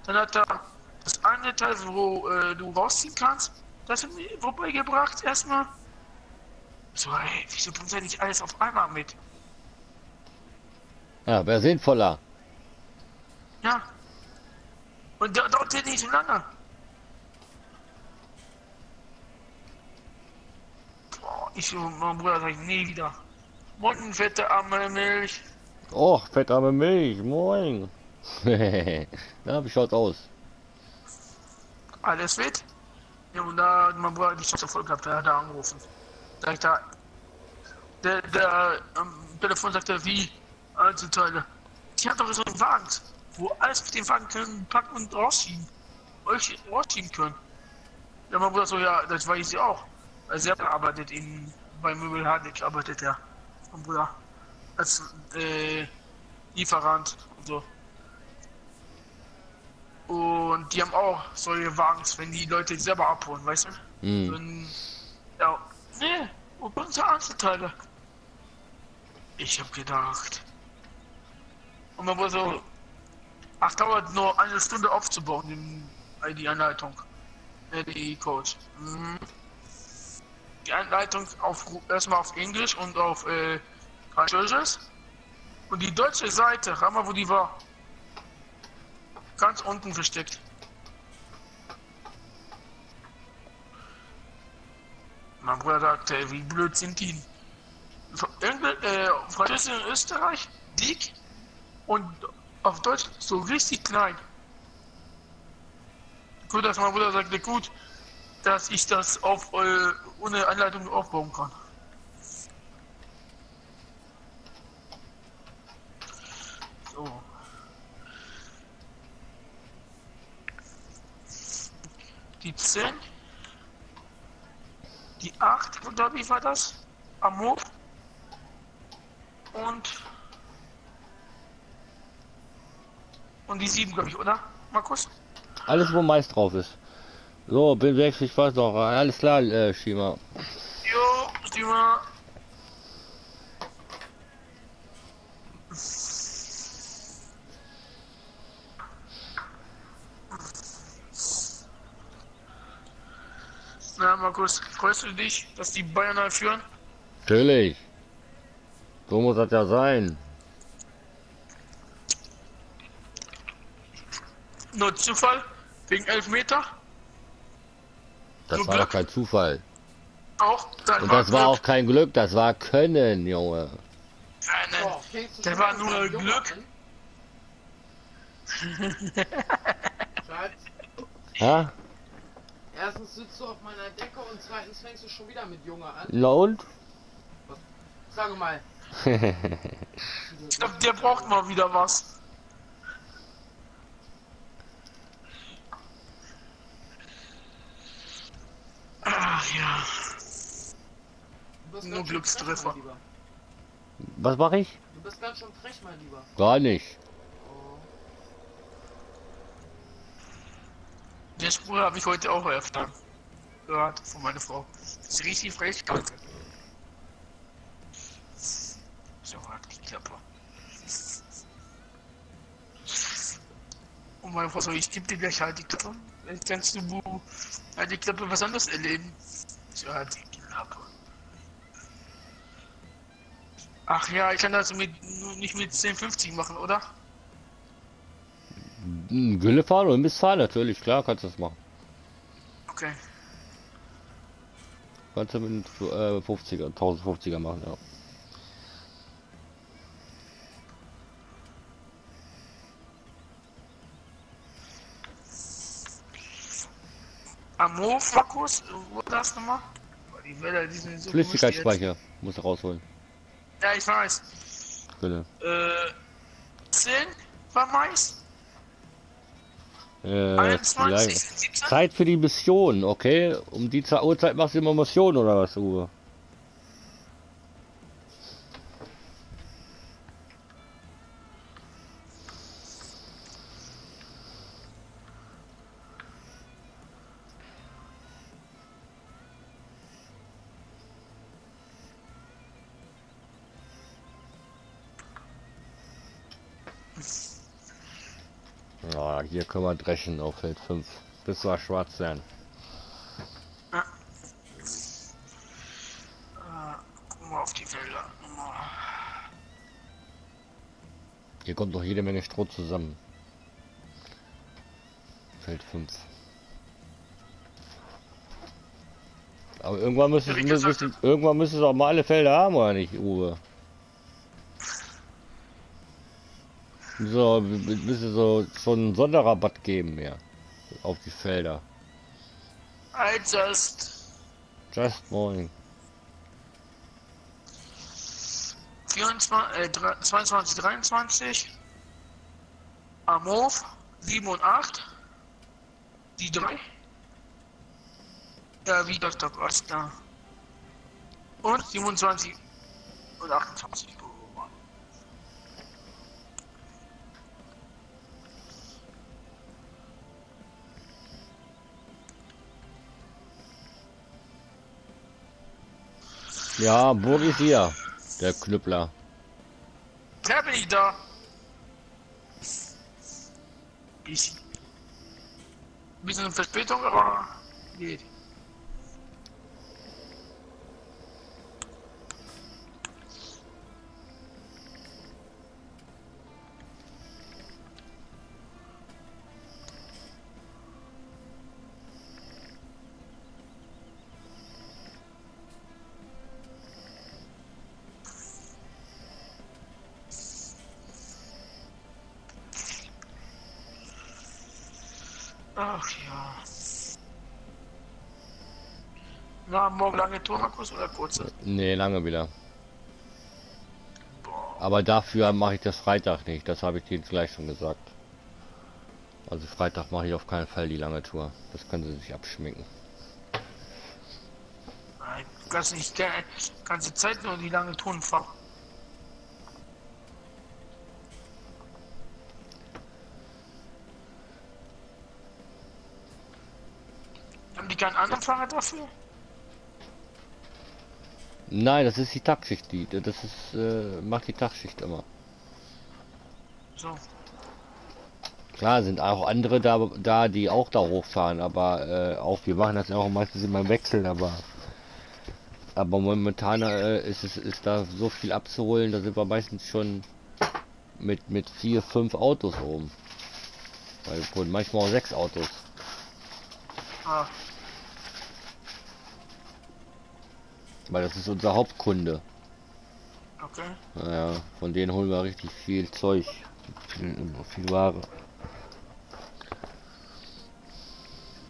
Dann hat er das eine Teil, wo äh, du rausziehen kannst, das hat mir vorbeigebracht, erstmal. So, ey, wieso bringt er nicht alles auf einmal mit? Ja, wäre sinnvoller. Ja. Und da dauert ja nicht so lange. Ich und mein Bruder sagen, nie wieder. Moin, fette arme Milch. Och, fette arme Milch, moin. Na, wie schaut's aus? Alles fit? Ja, und da hat mein Bruder die Chance voll gehabt, der hat da angerufen. Da ich da, der, der am Telefon sagte, wie? Einzelteile. Die hat doch so einen Wagen, wo alles mit dem Wagen können, packen und rausschieben. Euch rausschieben können. Ja, mein Bruder so, ja, das weiß ich auch. Also er arbeitet in, bei Möbelhandel arbeitet er, mein Bruder, als äh, Lieferant und so. Und die haben auch solche Wagens, wenn die Leute selber abholen, weißt du? Mhm. Und, ja, nee, wo bringt er Einzelteile? Ich hab gedacht. Und man war so, ach, dauert nur eine Stunde aufzubauen, die, die Anleitung, die Coach. Mhm. Die Anleitung auf, erstmal auf Englisch und auf äh, Französisch. Und die deutsche Seite, schau mal, wo die war. Ganz unten versteckt. Mein Bruder sagte, äh, wie blöd sind die? Engl äh, Französisch in Österreich, dick. Und auf Deutsch so richtig klein. Gut, dass mein Bruder sagte, gut, dass ich das auf äh, ohne Anleitung aufbauen kann. So. Die zehn, die acht, oder wie war das? Am Hof und und die sieben, glaube ich, oder? Markus? Alles, wo Mais drauf ist. So, bin weg, ich weiß noch. Alles klar, äh, Schima. Jo, Schima. Na, Markus, freust du dich, dass die Bayern halt führen? Natürlich. So muss das ja sein. Nur Zufall? Wegen Elfmeter? Das so war Glück. Doch kein Zufall. Auch, das und war das Glück. War auch kein Glück, das war Können, Junge. Können. Oh, das war nur Glück. Ha? Erstens sitzt du auf meiner Decke und zweitens fängst du schon wieder mit Junge an. Na und? Was Sag mal. Ich glaube, der braucht mal wieder was. Ach ja. Nur Glückstreffer. Frech, was mache ich? Du bist ganz schön frech, mein Lieber. Gar nicht. Oh. Der Spruch habe ich heute auch öfter gehört von meiner Frau. Das ist richtig frech, danke. So hat die Klappe. Und meine Frau sagt, ich gebe dir gleich halt die Klappe. Dann kannst du halt die Klappe was anderes erleben. So hat die Klappe. Ach ja, ich kann das mit, nicht mit zehn fünfzig machen, oder? Gülle fahren und Mistfahren natürlich, klar kannst du das machen. Okay. Kannst du mit äh, fünfziger, tausendfünfziger machen, ja. Am Hof, Markus, wo das nochmal? Die Wälder, die sind so Flüssigkeitsspeicher, musst du rausholen. Ja, ich weiß. Bitte. Äh, zehn war Mais? Äh, einundzwanzig, siebzehn? Zeit für die Mission, okay? Um die Uhrzeit machst du immer Mission, oder was, Uwe? Hier können wir dreschen auf Feld fünf. Bis wir schwarz sein. Ja. Äh, guck mal auf die Felder. Hier kommt doch jede Menge Stroh zusammen. Feld fünf. Aber irgendwann müssen irgendwann müssen es auch mal alle Felder haben, oder nicht, Uwe? So, müssen so schon einen Sonderrabatt geben, ja. Auf die Felder. I just. Just morning. zweiundzwanzig, dreiundzwanzig. Am Hof. sieben und acht. Die drei. Ja, wie das doch was da. Und siebenundzwanzig und achtundzwanzig. Ja, Bogi ist hier, der Knüppler. Da bin ich da. Ich. Bisschen Verspätung, aber geht. Ach ja. Na, morgen lange Torkurs oder kurze? Nee, lange wieder. Boah. Aber dafür mache ich das Freitag nicht, das habe ich denen gleich schon gesagt. Also Freitag mache ich auf keinen Fall die lange Tour. Das können sie sich abschminken. Nein, du kannst nicht die ganze Zeit nur die lange Touren fahren. Kein anderer Fahrer dafür? Nein, das ist die Tagschicht, die das ist äh, macht die Tagschicht immer. So. Klar sind auch andere da, da die auch da hochfahren, aber äh, auch wir machen das auch meistens immer im Wechseln, aber aber momentan äh, ist es ist da so viel abzuholen, da sind wir meistens schon mit mit vier fünf Autos oben, weil manchmal auch sechs Autos. Ah. Weil das ist unser Hauptkunde. Okay. Ja, von denen holen wir richtig viel Zeug. Viel, viel Ware.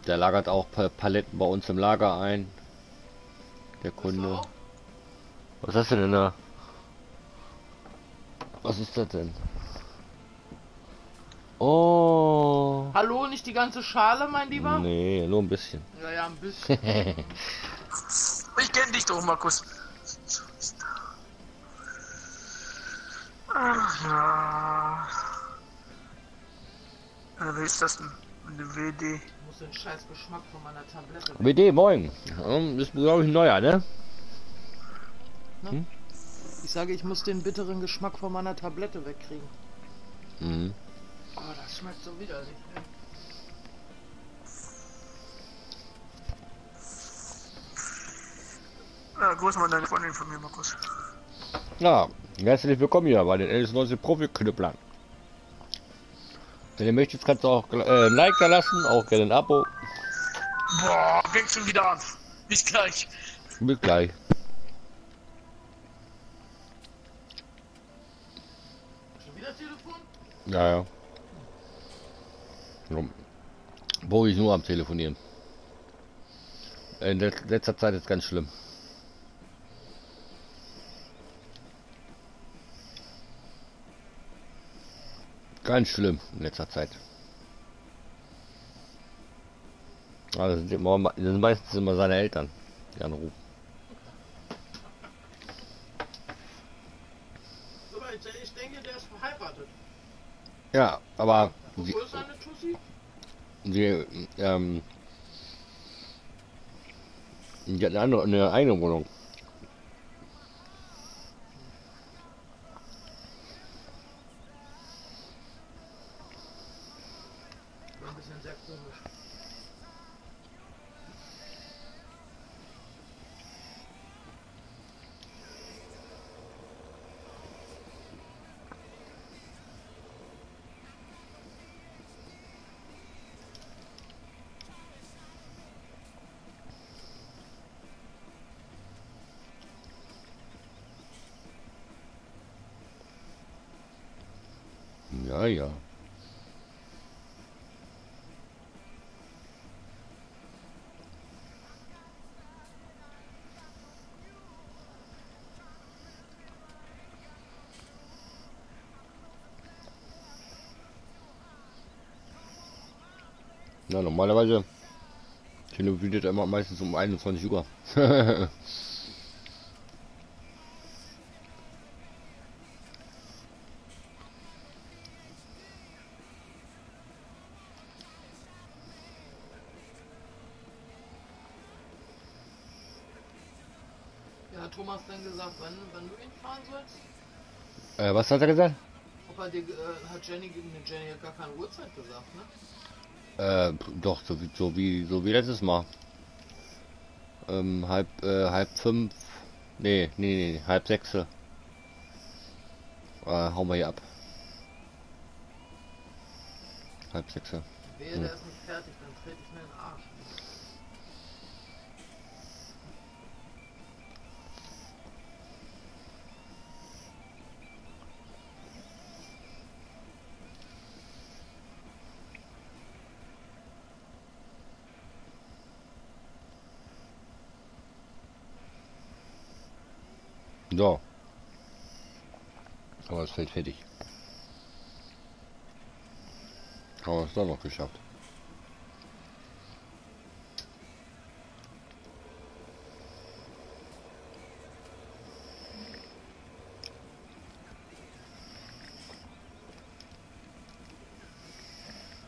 Der lagert auch Paletten bei uns im Lager ein. Der Kunde. Was hast du denn da? Was ist das denn? Oh. Hallo, nicht die ganze Schale, mein Lieber? Nee, nur ein bisschen. Ja, ja, ein bisschen. Ich kenne dich doch, Markus. Ach ja. Ja, wer ist das denn? Eine W D. Ich muss den scheiß Geschmack von meiner Tablette. W D, moin. Das ist, glaube ich, ein neuer, ne? Hm? Ich sage, ich muss den bitteren Geschmack von meiner Tablette wegkriegen. Mhm. Oh, das schmeckt so widerlich. Ey. Ja, grüß mal deine Freundin von mir, Markus. Ja, herzlich willkommen hier bei den L S neunzehn Profi-Knüpplern. Wenn ihr möchtet, kannst du auch äh, ein Like da lassen, auch gerne ein Abo. Boah, fängt schon wieder an. Bis gleich. Bis gleich. Ja, ja. Bogi ist nur am Telefonieren. In letzter Zeit ist ganz schlimm. Ganz schlimm in letzter Zeit. Also sind, immer, sind meistens immer seine Eltern, die anrufen. Ich denke, der ist verheiratet. Ja, aber wo ist seine Tussi? Die, ähm, die hat eine, andere, eine eigene Wohnung. Ein bisschen sehr komisch. Ja, ja. Ja, normalerweise telefoniert er immer meistens um einundzwanzig Uhr. Thomas dann gesagt, wann, wann du ihn fahren sollst? Äh, was hat er gesagt? Ob er dir, äh, hat Jenny gegen Jenny hat gar keine Uhrzeit gesagt, ne? Äh, doch, so wie, so wie, so wie letztes Mal. Ähm, halb, äh, halb fünf. Nee, nee, nee, halb sechs. Äh, hauen wir hier ab. Halb sechs. Hm. Wehe, der ist nicht fertig, dann trete ich mir in den Arsch. So. Aber es fällt fertig. Aber es ist doch noch geschafft.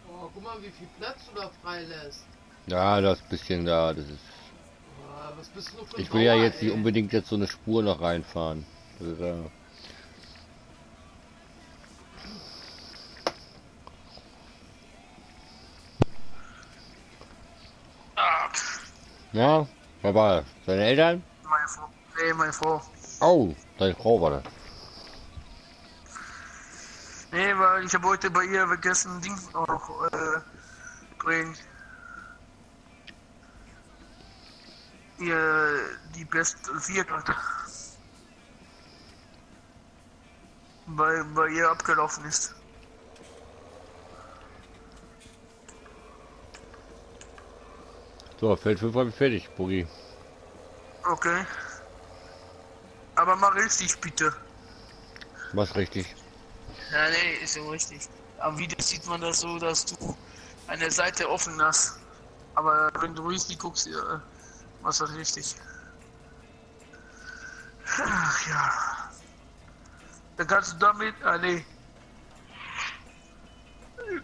Oh, guck mal, wie viel Platz du da freilässt. Ja, das bisschen da, das ist. Was bist du für ein ich will Bauer, ja jetzt ey. Nicht unbedingt jetzt so eine Spur noch reinfahren. Das ist, äh ah. Ja, wer war das? Seine Eltern? Meine Frau. Nee, meine Frau. Oh, deine Frau war das. Nee, weil ich habe heute bei ihr vergessen, Dings noch äh, bringen. Die besten vier Karte bei, bei ihr abgelaufen ist. So, Feld fünf habe ich fertig, Bogi. Okay. Aber mach richtig, bitte. Was richtig? Ja, nee, ist ja richtig. Am Video sieht man das so, dass du eine Seite offen hast. Aber wenn du richtig guckst, ja, was das richtig. Ach ja. Dann kannst du damit, ah nee.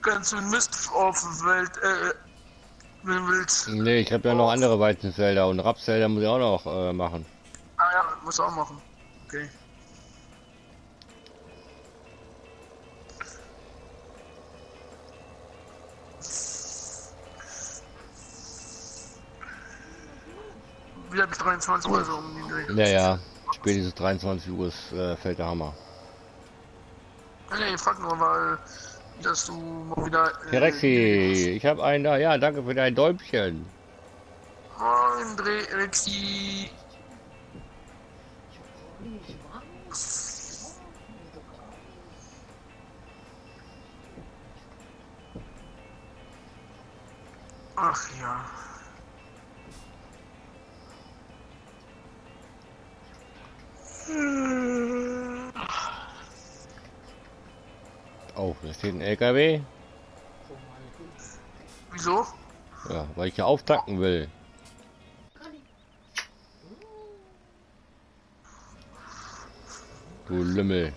Kannst du einen Mist auf dem Welt, äh, wenn du willst. Nee, ich habe ja noch andere Weizenfelder und Rapsfelder muss ich auch noch äh, machen. Ah ja, muss auch machen. Okay. Wieder bis dreiundzwanzig Uhr oder so um den Dreh. Ja, ja, spätestens dreiundzwanzig Uhr ist, äh, fällt der Hammer. Nee, frag nur mal, dass du mal wieder... Äh, Rexi, ich habe einen da. Ja, danke für dein Däubchen. Moin, Rexi. Ach ja. Oh, da steht ein L K W. Wieso? Ja, weil ich ja auftanken will. Du Lümmel.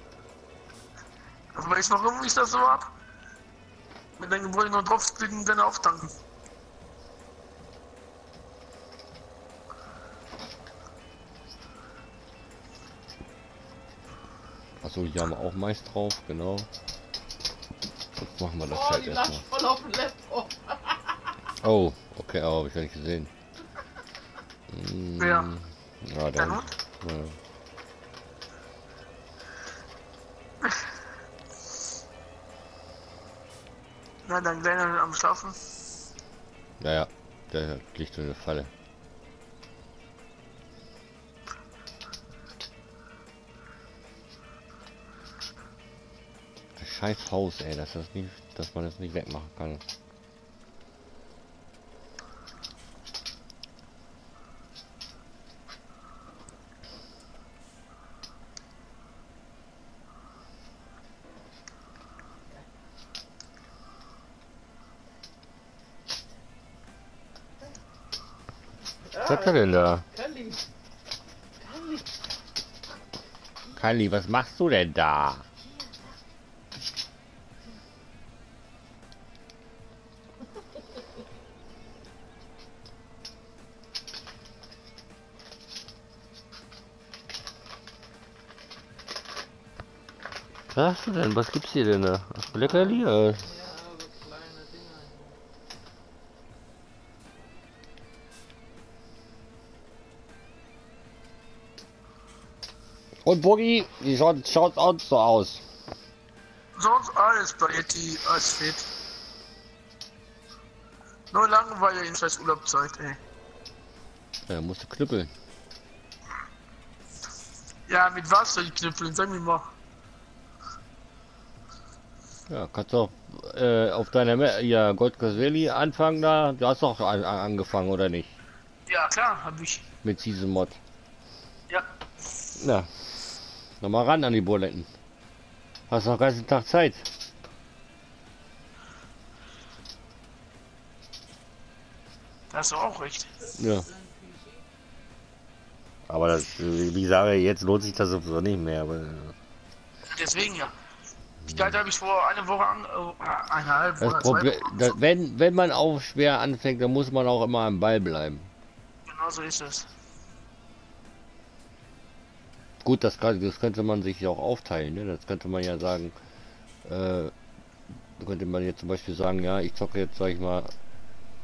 Also weiß noch irgendwie, ich das so ab. Mit deinem Gebäude noch draufklicken, dann auftanken. Achso, hier haben wir auch Mais drauf, genau. Jetzt machen wir das oh, halt erstmal. Voll auf den Laptop. Oh, okay, aber oh, habe ich ja nicht gesehen. Hm, ja. Ja, dann. Ja. Na, dann kleiner am Schlafen. Naja, der liegt so eine Falle. Scheiß Haus, ey, dass das nicht, dass man das nicht wegmachen kann. Was hat er denn da? Kalli. Kalli. Kalli, was machst du denn da? Was hast du denn? Was gibt's hier denn da? Leckerli? Ja, so kleine Dinger. Und Bogi, wie schaut, schaut's auch so aus? Sonst alles Spaghetti, alles fit. Nur Langeweile in scheiß Urlaubszeit, ey. Ja, musst du knüppeln. Ja, mit was soll ich knüppeln? Sag mir mal. Ja, kannst du auch äh, auf deiner ja, Goldcrest Valley anfangen da. Du hast doch an, an, angefangen, oder nicht? Ja, klar, hab ich. Mit diesem Mod. Ja. Na, nochmal ran an die Buletten. Hast noch den ganzen Tag Zeit. Da hast du auch recht. Ja. Aber das, wie ich sage, jetzt lohnt sich das sowieso nicht mehr. Deswegen ja. Die Karte habe ich vor einer Woche an, äh, eineinhalb das oder Problem, zwei Wochen. Das, wenn, wenn man auch schwer anfängt, dann muss man auch immer am Ball bleiben. Genau so ist es. Gut, das, das könnte man sich auch aufteilen. Ne? Das könnte man ja sagen. Äh, könnte man jetzt zum Beispiel sagen, ja, ich zocke jetzt, sag ich mal,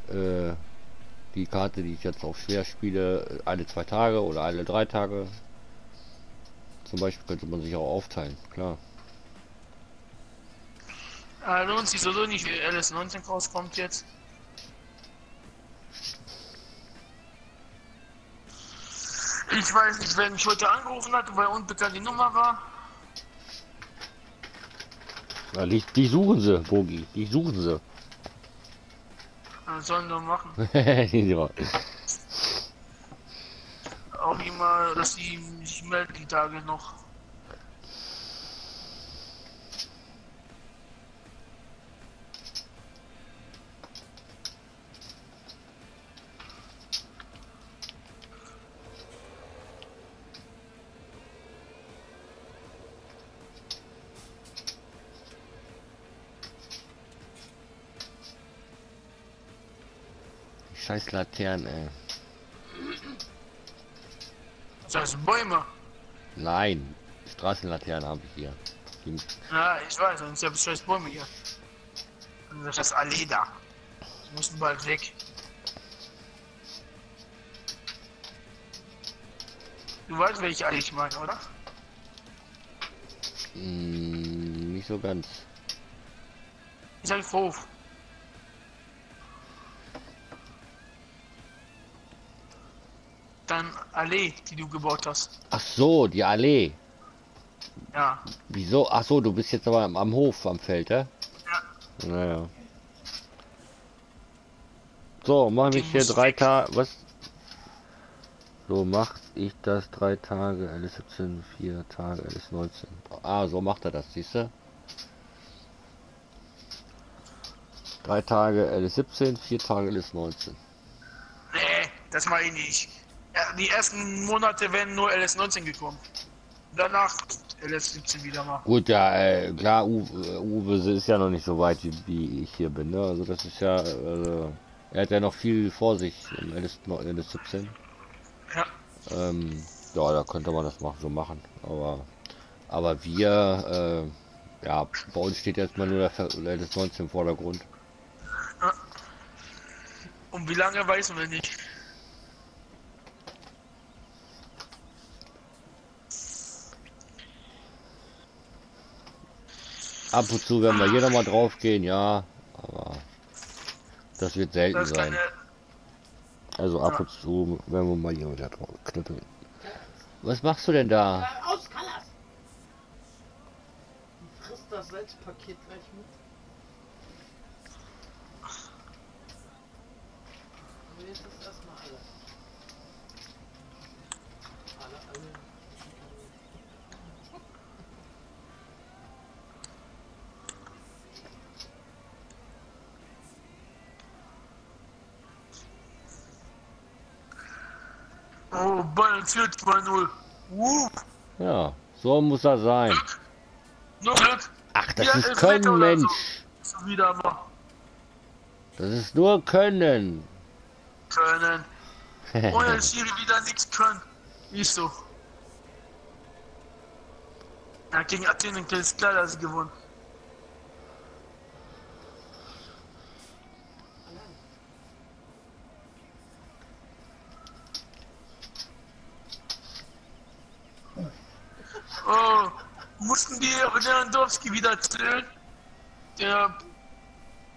äh, die Karte, die ich jetzt auch schwer spiele, alle zwei Tage oder alle drei Tage. Zum Beispiel könnte man sich auch aufteilen, klar. Ah, lohnt sich sowieso nicht, wie L S neunzehn rauskommt jetzt. Ich weiß nicht, wer mich heute angerufen hat, weil unbekannt die Nummer war. Ja, die, die suchen sie, Bogi, die suchen sie. Was sollen wir machen? Auch immer, dass die sich melden die Tage noch. scheiß Laternen, ey. Das sind Bäume. Nein, Straßenlaternen habe ich hier. Die... Ja, ich weiß, sonst habe ich scheiß Bäume hier. Und das ist Allee da. Die müssen bald weg. Du weißt, welche Allee ich meine, oder? Hm, nicht so ganz. Ist halt Hof. Dann Allee, die du gebaut hast. Ach so, die Allee. Ja. Wieso? Ach so, du bist jetzt aber am, am Hof, am Feld, ja? Ja. Naja. So, mache ich hier drei Tage. Was? So macht ich das drei Tage, L S siebzehn, vier Tage, L S neunzehn. Ah, so macht er das, siehst du? Drei Tage L S siebzehn, vier Tage L S neunzehn. Nee, das mache ich nicht. Die ersten Monate werden nur L S neunzehn gekommen. Danach L S siebzehn wieder mal. Gut, ja, äh, klar, Uwe, Uwe ist ja noch nicht so weit, wie, wie ich hier bin, ne? Also das ist ja, also, er hat ja noch viel vor sich im L S siebzehn. Ja. Ähm, ja, da könnte man das machen, so machen. Aber, aber wir, äh, ja, bei uns steht erstmal nur der L S neunzehn im Vordergrund. Ja. Und wie lange weiß man nicht? Ab und zu werden wir hier nochmal drauf gehen, ja, aber das wird selten das sein. Also ab ja. und zu werden wir mal hier wieder drauf knüppeln. Was machst du denn da? Ja, aus, Kallas! Du frisst das Salzpaket gleich mit. Jetzt ist erstmal alles. Alle, alle. Oh, Balance zwei null. Woo. Ja, so muss er sein. No, ach, das ja, ist Können, Mensch. So. Wieder mal. Das ist nur Können. Können. Euer Schiri wieder nichts können. Ist so. Ja, gegen Athen ist klar, dass sie gewonnen. Oh, mussten die Lewandowski wieder zählen? Der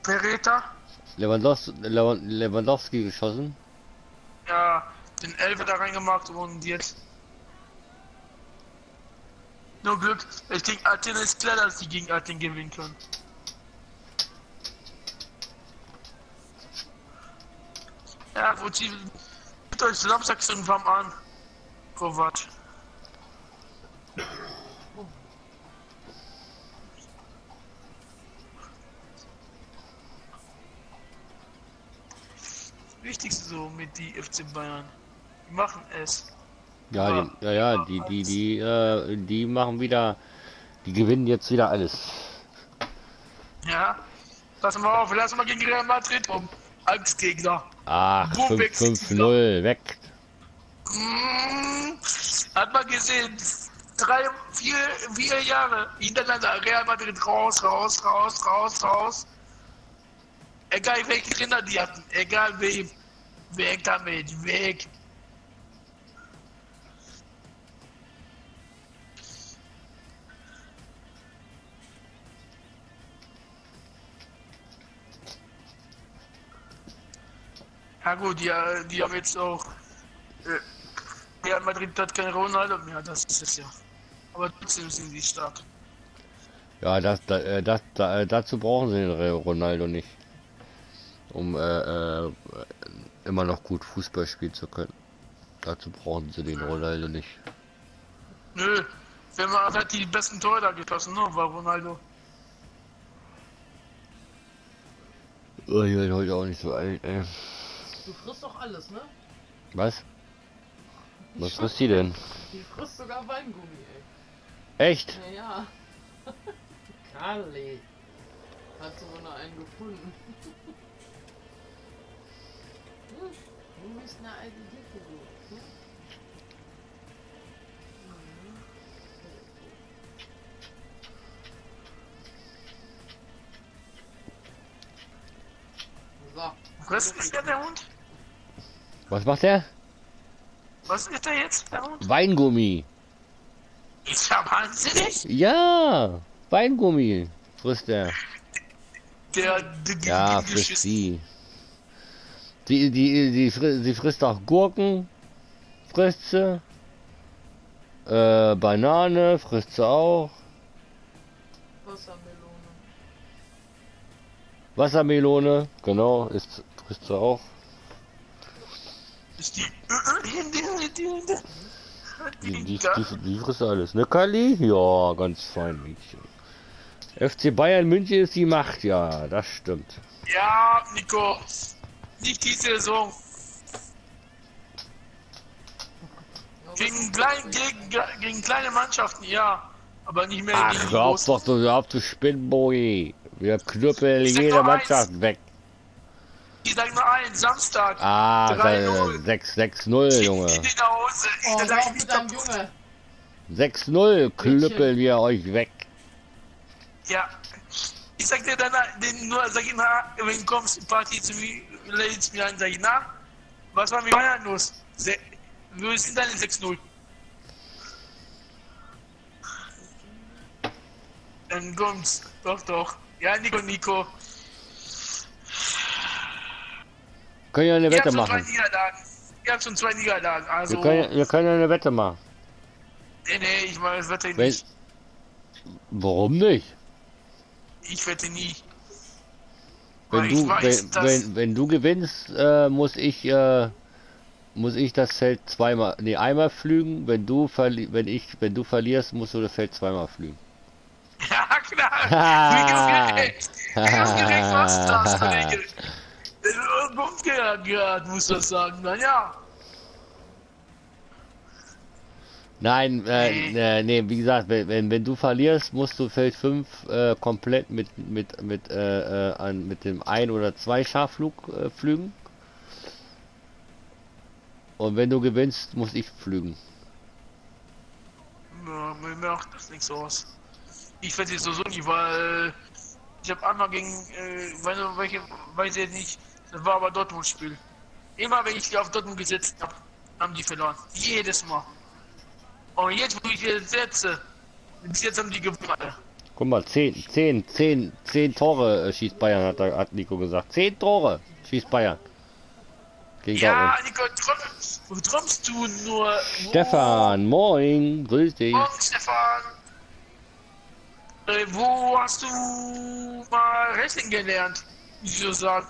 Pereta? Lewandowski, Lewandowski geschossen? Ja, den Elfer da reingemacht und jetzt. Nur Glück, ich denke, Athen ist klar, dass die gegen Athen gewinnen können. Ja, wo sie mit euch Samstag irgendwann an. Kovac. Wichtigste so mit die F C Bayern. Die machen es. Ja, ja, die, ja, ja, die, die, die, äh, die machen wieder, die gewinnen jetzt wieder alles. Ja, lass mal auf, lass mal gegen Real Madrid um. Als Gegner. Ach, fünf null, weg. Hm, hat man gesehen, drei, vier, vier Jahre hintereinander Real Madrid raus, raus, raus, raus, raus. Egal welche Kinder die hatten, egal wem. Weg damit, weg. Ja gut, die, die haben jetzt auch... Äh, Real Madrid hat kein Ronaldo mehr, das ist es ja. Aber trotzdem sind die stark. Ja, das, das, das, das, dazu brauchen sie den Ronaldo nicht. Um äh, äh, immer noch gut Fußball spielen zu können. Dazu brauchen sie den Ronaldo nicht. Nö, wenn man hat die besten Tore da geschossen, ne, war Ronaldo. Oh, ich bin heute auch nicht so alt, ey. Du frisst doch alles, ne? Was? Was frisst die denn? Die frisst sogar Weingummi, ey. Echt? Ja, ja. Kalli. Hast du wohl noch einen gefunden? Du bist eine alte Dicke, du. Was ist der, der Hund? Was macht der? Was ist der jetzt, der Hund? Weingummi. Ist ja wahnsinnig. Ja, Weingummi frisst er. Der, der, der ja, frisst sie. Die, die, die, die, sie frisst auch Gurken, frisst sie. Äh, Banane frisst sie auch. Wassermelone. Wassermelone, genau, ist frisst sie auch. Ist die, die, die, die, die frisst alles, ne Kalli? Ja, ganz fein, Mädchen. F C Bayern München ist die Macht, ja, das stimmt. Ja, Nico. Nicht die Saison. Gegen, klein, gegen, gegen kleine Mannschaften, ja. Aber nicht mehr. Ach, hör auf doch, du hör auf zu spinnen, Bogi. Wir knüppeln jede Mannschaft eins. Weg. Ich sag nur eins, Samstag. Ah, sechs null, Junge. sechs null knüppeln wir euch weg. Ja. Ich sag dir danach, den, nur sag ich nach, wenn du kommst, die Party zu mir, lädst mir an, sag ich nach, was war mit Bayern los? Se wir sind dann in sechs null. Dann kommst, doch, doch. Ja, Nico, Nico. Können ja eine Wette machen. Ich hab schon zwei Niederlagen, also. Wir können, wir können eine Wette machen. Nee, nee, ich meine, das Wette nicht. Warum nicht? Ich wette nie. Wenn du, weiß, wenn, wenn, wenn du gewinnst, äh, muss ich äh, muss ich das Feld zweimal, nee, einmal flügen. Wenn du wenn ich wenn du verlierst, musst du das Feld zweimal flügen. Ja klar. Umgekehrt muss das sagen. Na ja. Nein, äh, äh, nee, wie gesagt, wenn, wenn du verlierst, musst du Feld fünf äh, komplett mit mit mit äh, äh, an, mit dem ein oder zwei Scharflug äh, flügen. Und wenn du gewinnst, muss ich flügen. Ja, mir macht das nichts aus. Ich werde jetzt sowieso nicht, weil ich habe einmal gegen, äh, weiß nicht, welche, weiß ich nicht, das war aber Dortmund-Spiel. Immer wenn ich auf Dortmund gesetzt habe, haben die verloren. Jedes Mal. Und jetzt, wo ich jetzt setze, jetzt haben die gewonnen. Guck mal, zehn, zehn, zehn, zehn Tore äh, schießt Bayern, hat, hat Nico gesagt. zehn Tore schießt Bayern. Gegen ja, Nico, trümpfst, wo trümpfst du nur? Stefan, moin, grüß dich. Moin, Stefan. Äh, wo hast du mal Wrestling gelernt? Ich so sagen.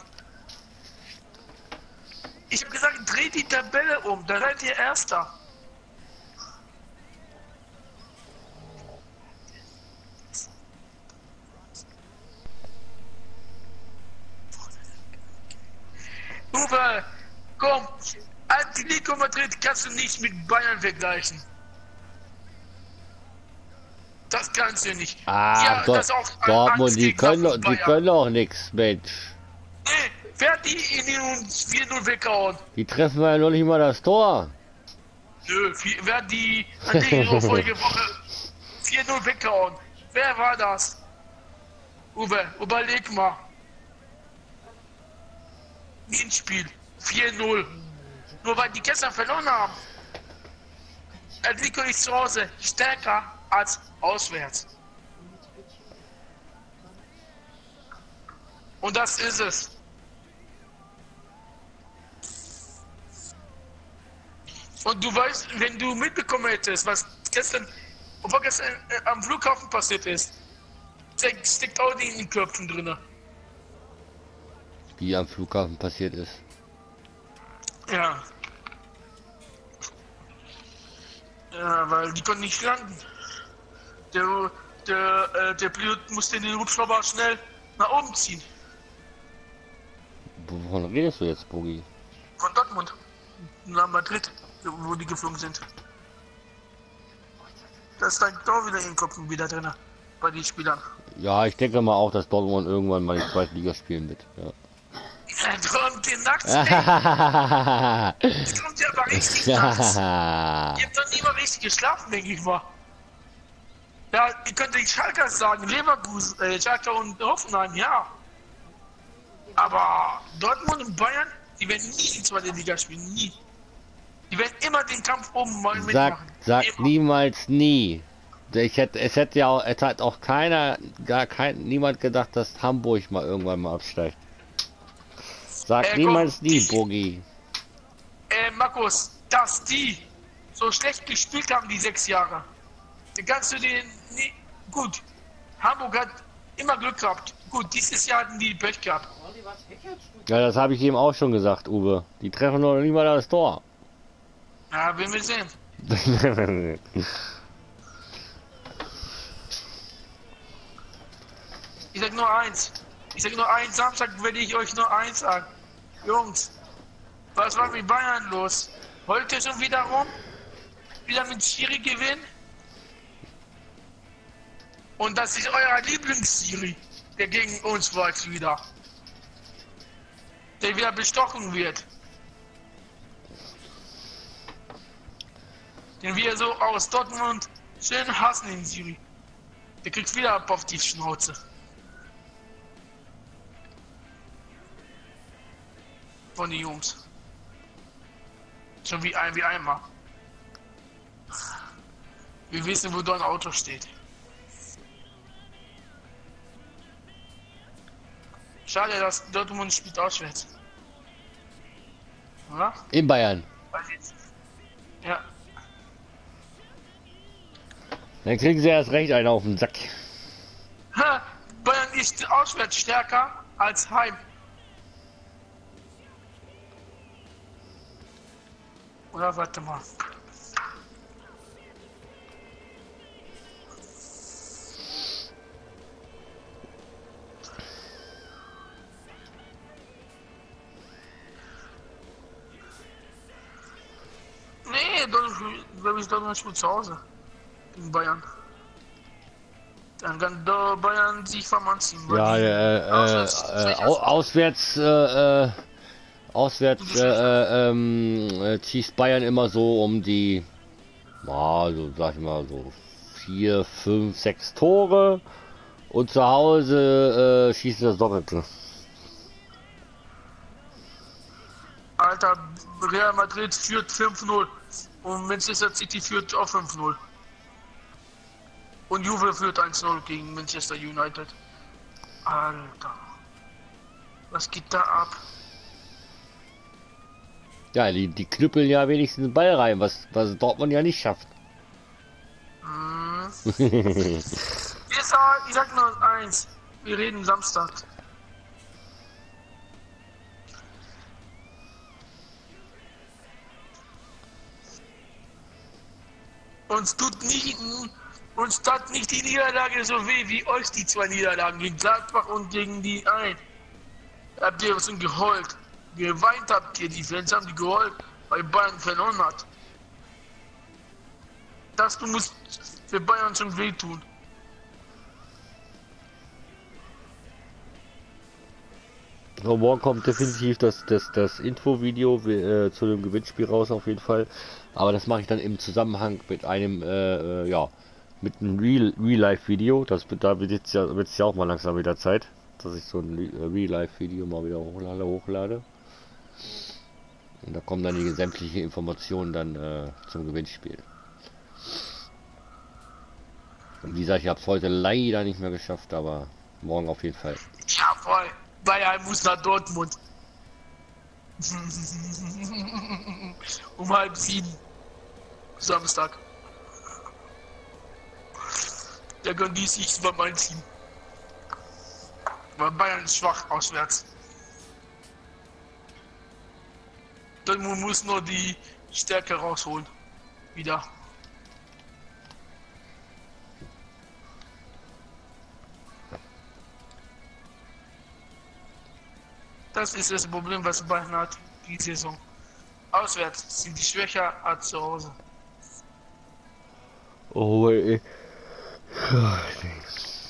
Ich habe gesagt, dreh die Tabelle um, da seid ihr Erster. Uwe, komm, Atlético Madrid kannst du nicht mit Bayern vergleichen. Das kannst du nicht. Ah, ja, Gott, das auch Dortmund, die können, doch, die können auch nichts, Mensch. Nee, wer die in den vier null weghauen? Die treffen ja noch nicht mal das Tor. Nö, wer die an der vorige Woche vier null weghauen? Wer war das? Uwe, überleg mal. Ins Spiel vier null, nur weil die gestern verloren haben. Atlético ist zu Hause stärker als auswärts. Und das ist es. Und du weißt, wenn du mitbekommen hättest, was gestern, vorgestern äh, am Flughafen passiert ist, steckt auch die in den Köpfen drin. Wie am Flughafen passiert ist. Ja. Ja, weil die konnten nicht landen. Der, der, äh, der Pilot musste den Hubschrauber schnell nach oben ziehen. Wovon redest du jetzt, Bogi? Von Dortmund nach Madrid, wo die geflogen sind. Das steigt doch wieder in den Kopf wieder drin, bei den Spielern. Ja, ich denke mal auch, dass Dortmund irgendwann mal die zweite Liga spielen wird. Ja. Das kommt dir nachts, ey. Das kommt dir aber richtig nachts. Ihr habt doch nie mal richtig geschlafen, denke ich mal. Ja, ihr könnt den Schalke sagen, Leverkusen, äh, Schalke und Hoffenheim, ja. Aber Dortmund und Bayern, die werden nie die zweite Liga spielen, nie. Die werden immer den Kampf oben mal mitmachen. Sag, sag niemals nie. Ich hätte, es hätte ja auch, es hat auch keiner, gar kein, niemand gedacht, dass Hamburg mal irgendwann mal absteigt. Sag äh, niemals komm, nie, die, Bogi. Äh, Markus, dass die so schlecht gespielt haben, die sechs Jahre. Dann kannst du den, nee, gut, Hamburg hat immer Glück gehabt. Gut, dieses Jahr hatten die Pech gehabt. Ja, das habe ich ihm auch schon gesagt, Uwe. Die treffen noch nie mal das Tor. Ja, werden wir sehen. Ich sag nur eins. Ich sag nur eins. Samstag werde ich euch nur eins sagen. Jungs, was war mit Bayern los? Wollt ihr schon wieder rum? Wieder mit Schiri gewinnen? Und das ist euer Lieblings-Schiri, der gegen uns war jetzt wieder. Der wieder bestochen wird. Den wir so aus Dortmund schön hassen, den Schiri. Der kriegt wieder ab auf die Schnauze. Von den Jungs. Schon wie ein wie einmal. Wir wissen, wo da ein Auto steht. Schade, dass Dortmund spielt auswärts. Oder? In Bayern. Ja. Dann kriegen sie erst recht einen auf den Sack. Ha, Bayern ist auswärts stärker als heim. Oder warte mal. Nee, dann ist Dortmund spielt zu Hause. In Bayern. Dann kann da Bayern sich vermanzen. Ja, äh, äh, auswärts, äh, auswärts, äh, äh, auswärts äh, äh, äh, schießt Bayern immer so um die, na, so sag ich mal so vier, fünf, sechs Tore und zu Hause äh, schießt das Doppelte. Alter, Real Madrid führt fünf null und Manchester City führt auch fünf null. Und Juve führt eins null gegen Manchester United. Alter. Was geht da ab? Ja, die, die knüppeln ja wenigstens den Ball rein, was, was Dortmund ja nicht schafft. Mm. ich, sag, ich sag nur eins. Wir reden Samstag. Uns tut nicht... Uns tat nicht die Niederlage so weh wie euch die zwei Niederlagen gegen Gladbach und gegen die ein. Habt ihr was denn geheult? Geweint habt ihr, die Fans haben die geheult, weil Bayern verloren hat. Das du musst für Bayern schon wehtun. So, morgen kommt definitiv das, das, das Infovideo äh, zu dem Gewinnspiel raus auf jeden Fall. Aber das mache ich dann im Zusammenhang mit einem, äh, ja. mit einem Real, Real Life Video, das da wird jetzt ja, wird's ja auch mal langsam wieder Zeit, dass ich so ein Real Life Video mal wieder hochlade, hochlade. Und da kommen dann die sämtliche Informationen dann äh, zum Gewinnspiel. Und wie gesagt, ich habe es heute leider nicht mehr geschafft, aber morgen auf jeden Fall. Ja, voll. Bayern muss nach Dortmund. um halb sieben. Samstag. Der gönnt dies nicht über mein Team. Weil Bayern ist schwach auswärts. Dann muss nur die Stärke rausholen. Wieder. Das ist das Problem, was Bayern hat die Saison. Auswärts sind die schwächer als zu Hause. Oh, ey.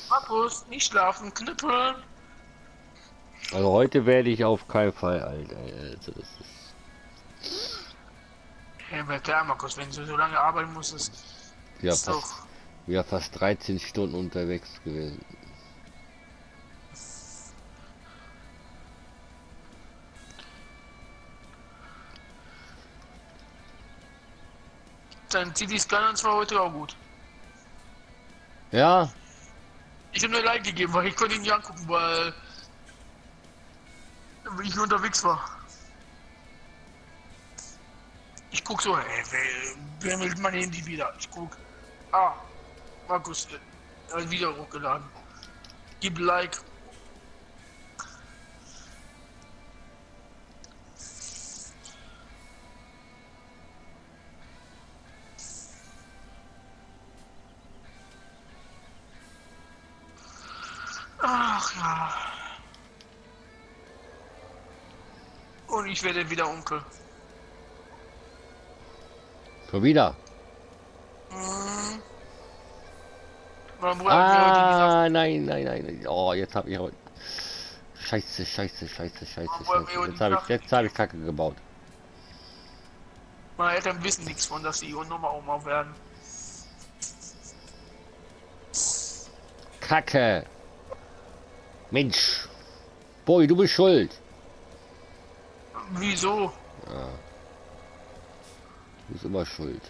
Markus, nicht schlafen, knüppeln. Also heute werde ich auf keinen Fall alt, also das ist... Hey, bitte, Markus, wenn du so lange arbeiten musstest, ja, ist fast, doch... Ja, fast dreizehn Stunden unterwegs gewesen. Dein City's Gunners war heute auch gut. Ja. Ich habe nur Like gegeben, weil ich konnte ihn nicht angucken, weil ich unterwegs war. Ich guck so, ey, wer meldet mein Handy wieder? Ich guck. Ah, Markus hat äh, wieder hochgeladen. Gib Like. Ach ja. Und ich werde wieder Onkel. Schon wieder? Mhm. Mein Bruder ah, hat mir heute gesagt, nein, nein, nein. Oh, jetzt habe ich heute... Scheiße, scheiße, scheiße, scheiße, scheiße. Jetzt habe ich, jetzt hab ich Kacke gebaut. Meine Eltern wissen nichts von, dass sie nochmal Oma werden. Kacke. Mensch, Bogi, du bist schuld. Wieso? Ja. Du bist immer schuld.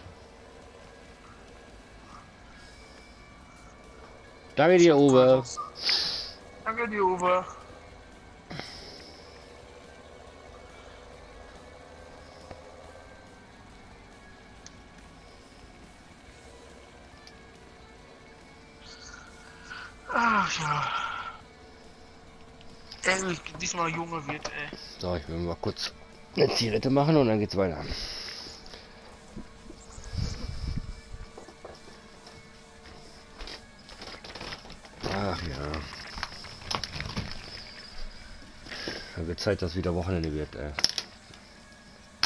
Danke dir, Uwe. Danke dir, Uwe. Ach ja. Ey, diesmal Junge wird, ey. So, ich will mal kurz eine Zigarette machen und dann geht's weiter. Ach ja. Dann wird Zeit, dass wieder Wochenende wird, ey.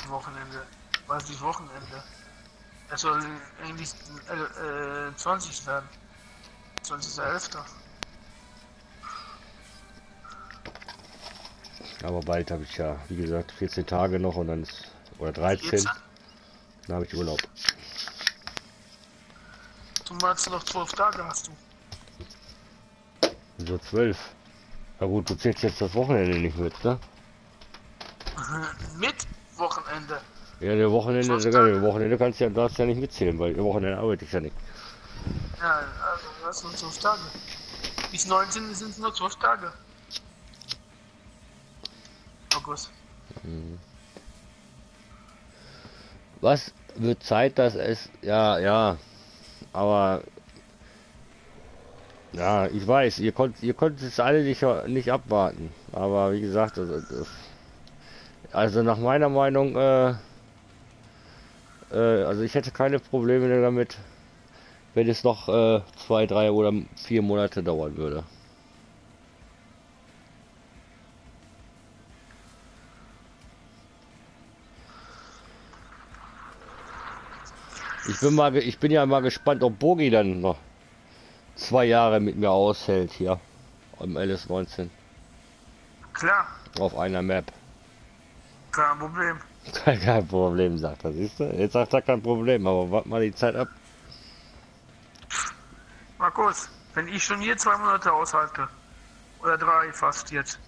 Wochenende? Was ist Wochenende? Es soll eigentlich äh, äh, zwanzig werden. zwanzigster elfter Aber bald habe ich ja, wie gesagt, vierzehn Tage noch und dann ist, oder dreizehn, dann habe ich Urlaub. Du meinst noch zwölf Tage hast du. So zwölf. Na gut, du zählst jetzt das Wochenende nicht mit, ne? Mit Wochenende? Ja, der Wochenende, der Wochenende kannst du ja, darfst ja nicht mitzählen, weil im Wochenende arbeite ich ja nicht. Ja, also das sind nur zwölf Tage. Bis neunzehn sind es nur zwölf Tage. Was wird Zeit, dass es... Ja, ja. Aber... Ja, ich weiß, ihr konnt, ihr konntet es alle nicht, nicht abwarten. Aber wie gesagt, also, also nach meiner Meinung... Äh, äh, also ich hätte keine Probleme damit, wenn es noch äh, zwei, drei oder vier Monate dauern würde. Ich bin mal, ich bin ja mal gespannt, ob Bogi dann noch zwei Jahre mit mir aushält hier am L S neunzehn. Klar. Auf einer Map. Kein Problem. Kein Problem, sagt er, siehst du? Jetzt sagt er kein Problem, aber warte mal die Zeit ab. Markus, wenn ich schon hier zwei Monate aushalte, oder drei fast jetzt,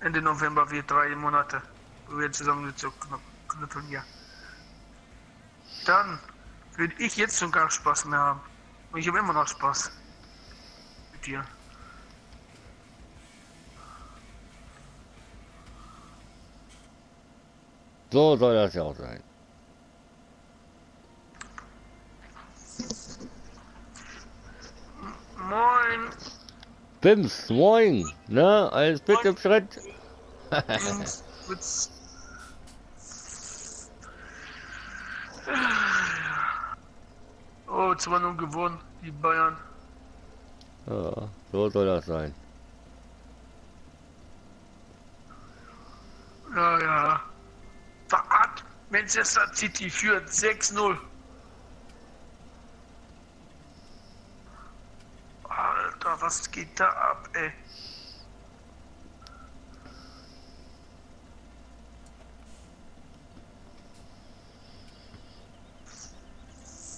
Ende November wird drei Monate, wo wir zusammen knüppeln hier. Dann würde ich jetzt schon gar Spaß mehr haben. Und ich habe immer noch Spaß mit dir. So soll das ja auch sein. Moin. Bims, moin. Ne, alles bitte im Schritt. Bims, oh, zwei null gewonnen, die Bayern. Ja, so soll das sein. Ja, ja. Verrat, Manchester City führt sechs null. Alter, was geht da ab, ey?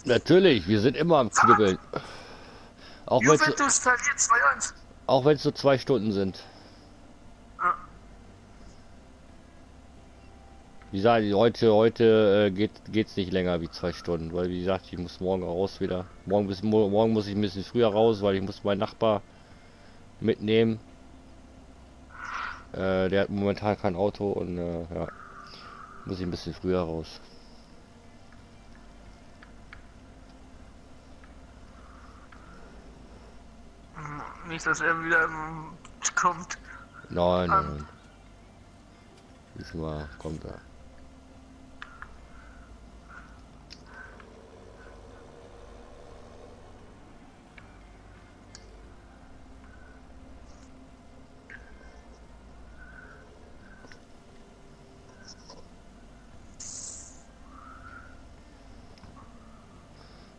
Natürlich, wir sind immer am Kribbeln. Auch wenn es verliert, so zwei Stunden sind. Ja. Wie gesagt, heute, heute äh, geht geht's nicht länger wie zwei Stunden, weil wie gesagt, ich muss morgen raus wieder. Morgen bis morgen muss ich ein bisschen früher raus, weil ich muss meinen Nachbar mitnehmen. Äh, der hat momentan kein Auto und äh, ja, muss ich ein bisschen früher raus. Nicht, dass er wieder kommt. Nein, nein, nein. Diesmal kommt er.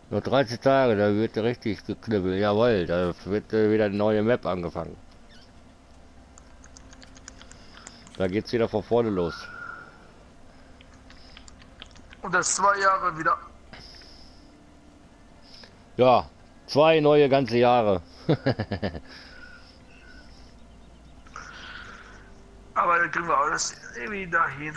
Noch dreizehn Tage, da wird richtig geknibbelt. Jawohl, da wird wieder eine neue Map angefangen. Da geht's wieder von vorne los. Und das zwei Jahre wieder. Ja, zwei neue ganze Jahre. Aber dann kriegen wir auch das irgendwie dahin.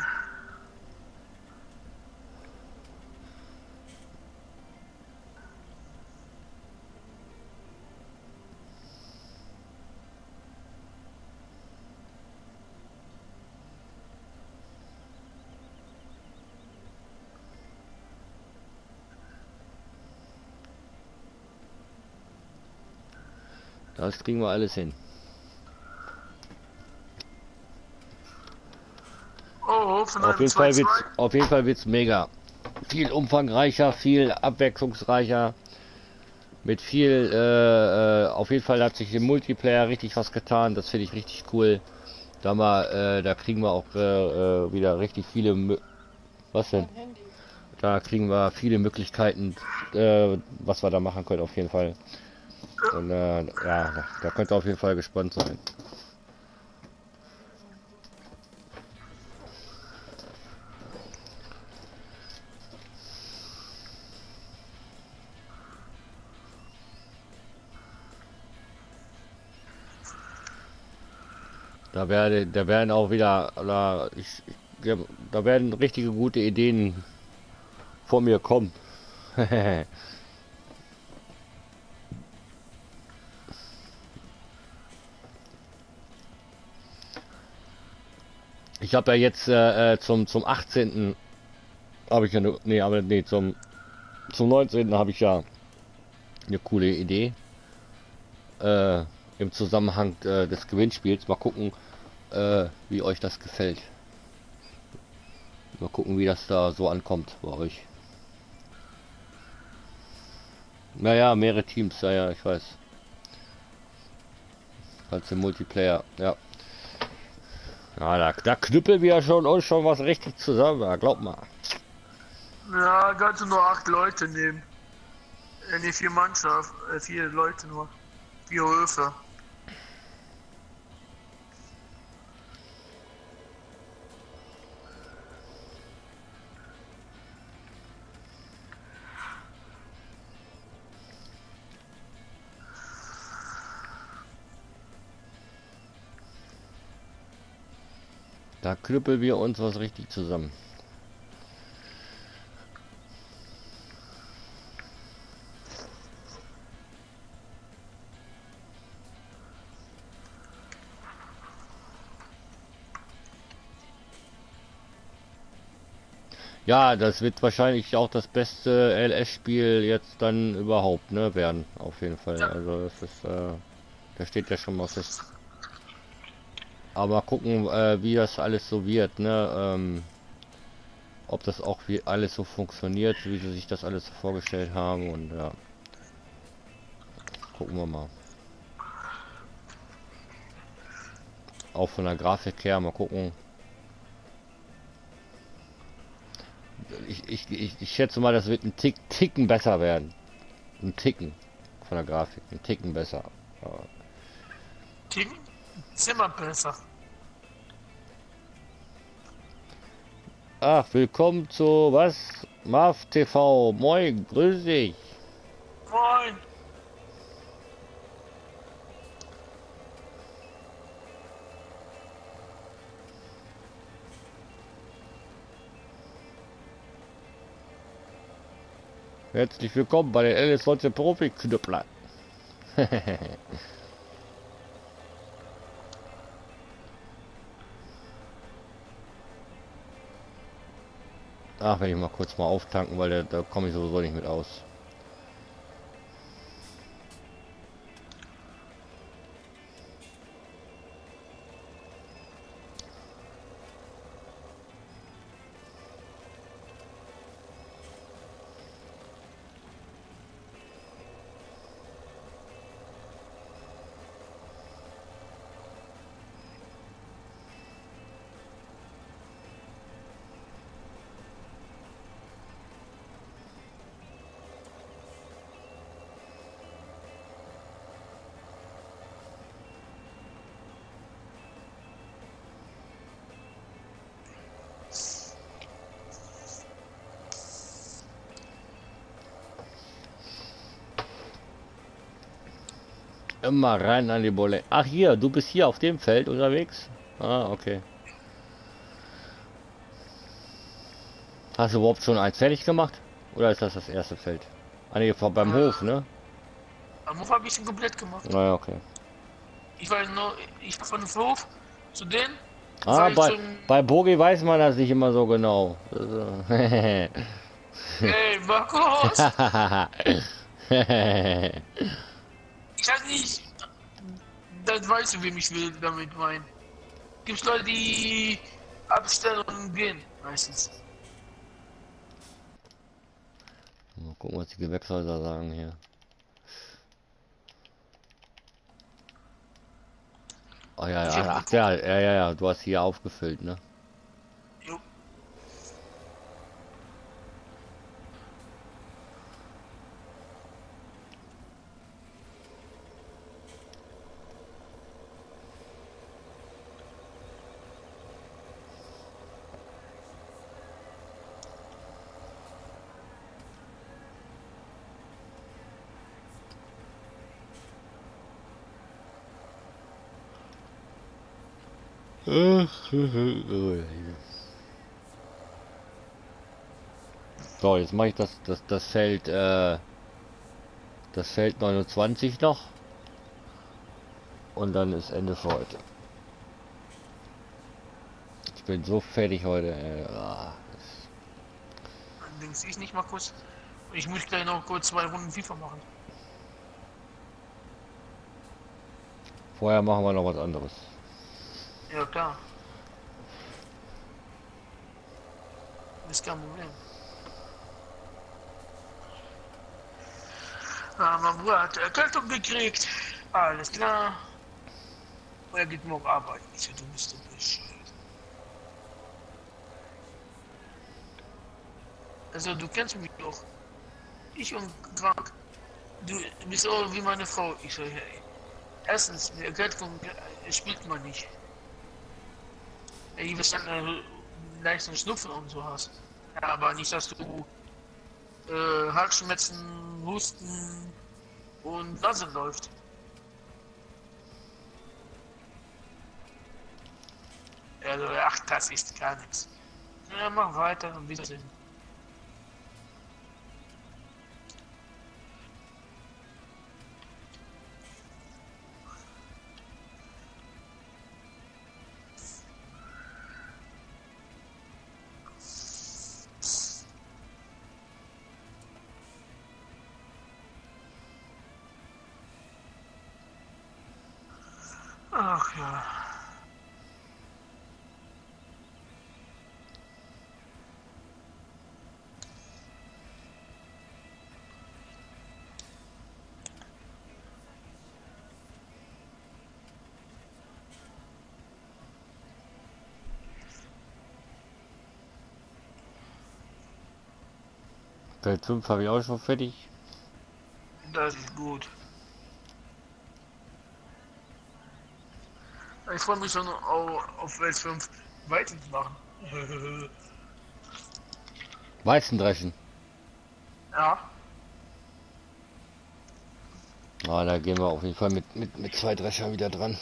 Das kriegen wir alles hin. Oh, auf jeden Fall wird's, auf jeden Fall wird's mega. Viel umfangreicher, viel abwechslungsreicher. Mit viel, äh, äh, auf jeden Fall hat sich im Multiplayer richtig was getan. Das finde ich richtig cool. Da mal, äh, da kriegen wir auch äh, äh, wieder richtig viele. Mö was denn? Da kriegen wir viele Möglichkeiten, äh, was wir da machen können. Auf jeden Fall. Und äh, ja, da könnt ihr auf jeden Fall gespannt sein. Da werde, da werden auch wieder, da, ich, da werden richtige gute Ideen von mir kommen. Ich habe ja jetzt äh, zum zum achtzehnten habe ich ja ne, nee, aber nee, zum zum neunzehnten habe ich ja eine coole Idee äh, im Zusammenhang äh, des Gewinnspiels. Mal gucken, äh, wie euch das gefällt. Mal gucken, wie das da so ankommt bei euch. Naja, mehrere Teams, ja, ja, ich weiß. Als im Multiplayer, ja. Ja, da, da knüppeln wir schon uns schon was richtig zusammen, glaub mal. Ja, kannst du nur acht Leute nehmen. Äh, ne, vier Mannschaft, äh, vier Leute nur. Vier Höfe. Da knüppeln wir uns was richtig zusammen. Ja, das wird wahrscheinlich auch das beste L S-Spiel jetzt dann überhaupt, ne, werden. Auf jeden Fall. Also das ist, äh, da steht ja schon mal fest. Aber mal gucken, äh, wie das alles so wird, ne? Ähm, ob das auch wie alles so funktioniert, wie sie sich das alles so vorgestellt haben, und ja. Gucken wir mal. Auch von der Grafik her, mal gucken. Ich, ich, ich, ich schätze mal, das wird ein Tick, Ticken besser werden. Ein Ticken von der Grafik, ein Ticken besser. Ja. Ticken? Ist immer besser. Ach, willkommen zu was? Marv T V. Moin, grüß dich. Moin. Herzlich willkommen bei den L S neunzehn Profi-Knüpplern. Ach, wenn ich mal kurz mal auftanken, weil da, da komme ich sowieso nicht mit aus. Immer rein an die Bolle. Ach hier, du bist hier auf dem Feld unterwegs? Ah, okay. Hast du überhaupt schon eins fertig gemacht? Oder ist das das erste Feld? Einige vor beim äh, Hof, ne? Am Hof habe ich schon komplett gemacht. Na ja, okay. Ich weiß nur, ich war von dem Hof zu denen. Ah, bei, schon... bei Bogi weiß man das nicht immer so genau. Hey, Markus! Ich sag nicht, das weißt du, wem ich will damit meinen. Gibt's Leute, die Abstellungen gehen, meistens. Mal gucken, was die Gewächshäuser sagen hier. Oh ja, ja, ach, ach ja, ja, ja, ja, du hast hier aufgefüllt, ne? So, jetzt mache ich das, das, das Feld, äh, das Feld neunundzwanzig noch. Und dann ist Ende für heute. Ich bin so fertig heute. Äh, ah, dann denkst ich nicht mal kurz. Ich muss gleich noch kurz zwei Runden FIFA machen. Vorher machen wir noch was anderes. Ja, klar. Das ist kein Problem. Ah, mein Bruder hat Erkältung gekriegt. Alles klar. Er geht morgen arbeiten. Ich so, du bist doch bescheuert. Also, du kennst mich doch. Ich und krank. Du bist auch wie meine Frau. Ich so, hey. Erstens, mit Erkältung spielt man nicht. Ich weiß, dass du einen leichten Schnupfen und so hast. Ja, aber nicht, dass du äh, Halsschmerzen, Husten und Nase läuft. Also, ach, das ist gar nichts. Ja, mach weiter und wiedersehen. Ach ja. Feld fünf habe ich auch schon fertig. Das ist gut. Ich freue mich schon auf Welt fünf weiterzumachen. Weizendressen. Ja. Ah, da gehen wir auf jeden Fall mit, mit, mit zwei Drescher wieder dran.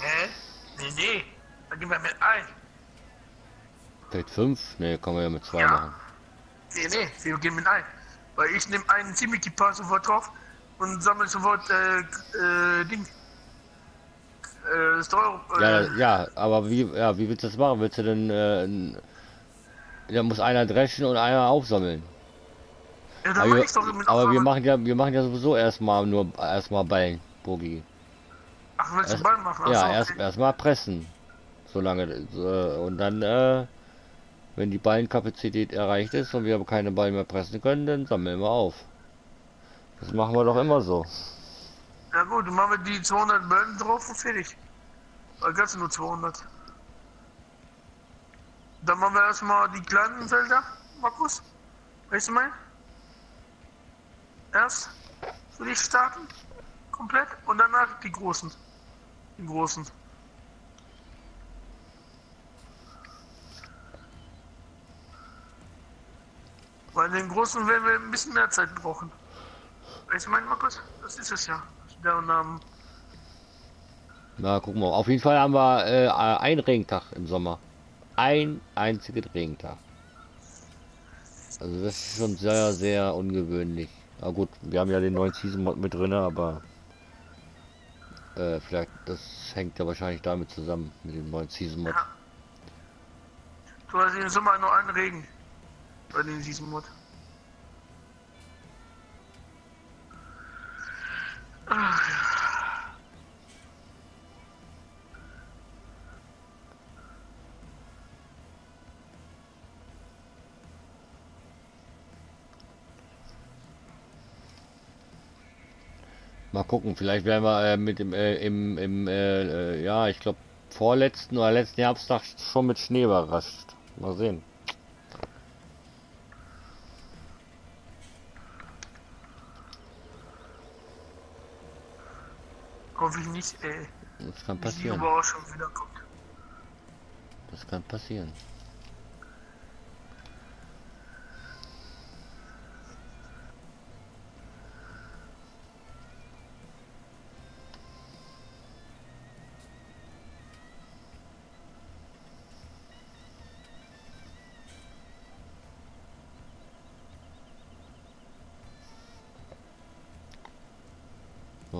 Hä? Nee, nee. Da gehen wir mit ein. Feld fünf? Ne, können wir ja mit zwei ja. machen. Nee, nee, wir gehen mit ein. Weil ich nehme einen Team-Keeper sofort drauf und sammle sofort äh, äh, Ding. Äh, Steuerung. Äh, ja, ja, aber wie, ja, wie willst du das machen? Willst du denn, äh, da muss einer dreschen und einer aufsammeln. Ja, aber wir, aber wir machen ja, wir machen ja sowieso erstmal nur erstmal Ballen, Bogi. Ach, willst erst, du Ballen machen? Ach, ja, so, erst okay. erstmal pressen. Solange äh, und dann, äh, wenn die Ballenkapazität erreicht ist und wir aber keine Ballen mehr pressen können, dann sammeln wir auf. Das machen wir doch immer so. Ja gut, dann machen wir die zweihundert Ballen drauf und fertig. Da gab es nur zweihundert. Dann machen wir erstmal die kleinen Felder, Markus. Weißt du mein? Erst würde ich starten, komplett, und danach die großen. Die großen. Weil den großen werden wir ein bisschen mehr Zeit brauchen. Weißt du, mein Markus? Das ist es ja. Der Name. Na, gucken wir. Auf jeden Fall haben wir äh, einen Regentag im Sommer. Ein einzigen Regentag. Also, das ist schon sehr, sehr ungewöhnlich. Na gut, wir haben ja den neuen Season-Mod mit drin, aber äh, vielleicht, das hängt ja wahrscheinlich damit zusammen, mit dem neuen Season-Mod. Ja. Du hast im Sommer nur einen Regen bei dem Season-Mod. Mal gucken, vielleicht werden wir äh, mit dem äh, im, im äh, äh, ja, ich glaube vorletzten oder letzten Herbsttag schon mit Schnee überrascht. Mal sehen. Hoffe ich nicht, ey. Das kann passieren. Aber auch schon wieder kommt. Das kann passieren.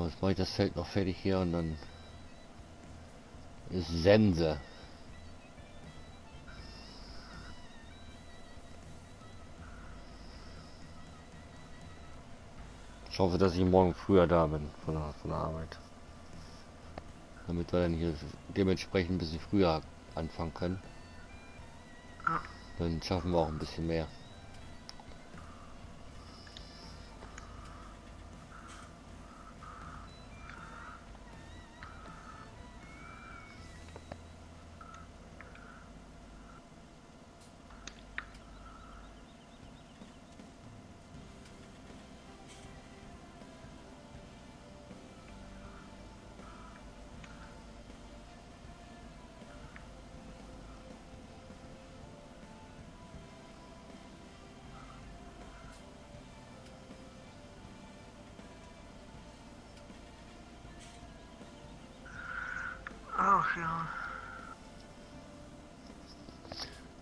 Jetzt mache ich das Feld noch fertig hier und dann ist Sense. Ich hoffe, dass ich morgen früher da bin von der, von der Arbeit. Damit wir dann hier dementsprechend ein bisschen früher anfangen können. Dann schaffen wir auch ein bisschen mehr.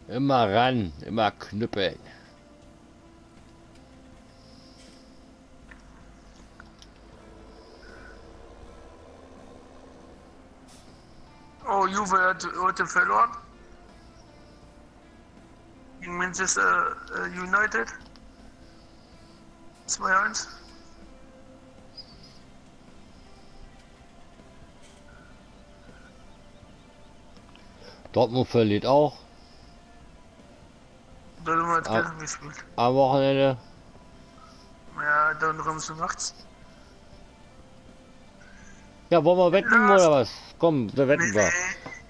Immer ran, immer knüppeln. Oh, Juve hat heute verloren. Gegen Manchester United. zwei eins. Dortmund verliert auch. Dortmund hat gestern gespielt. Am Wochenende. Ja, dann kommst du nachts. Ja, wollen wir wetten oder was? Komm, wir wetten wir.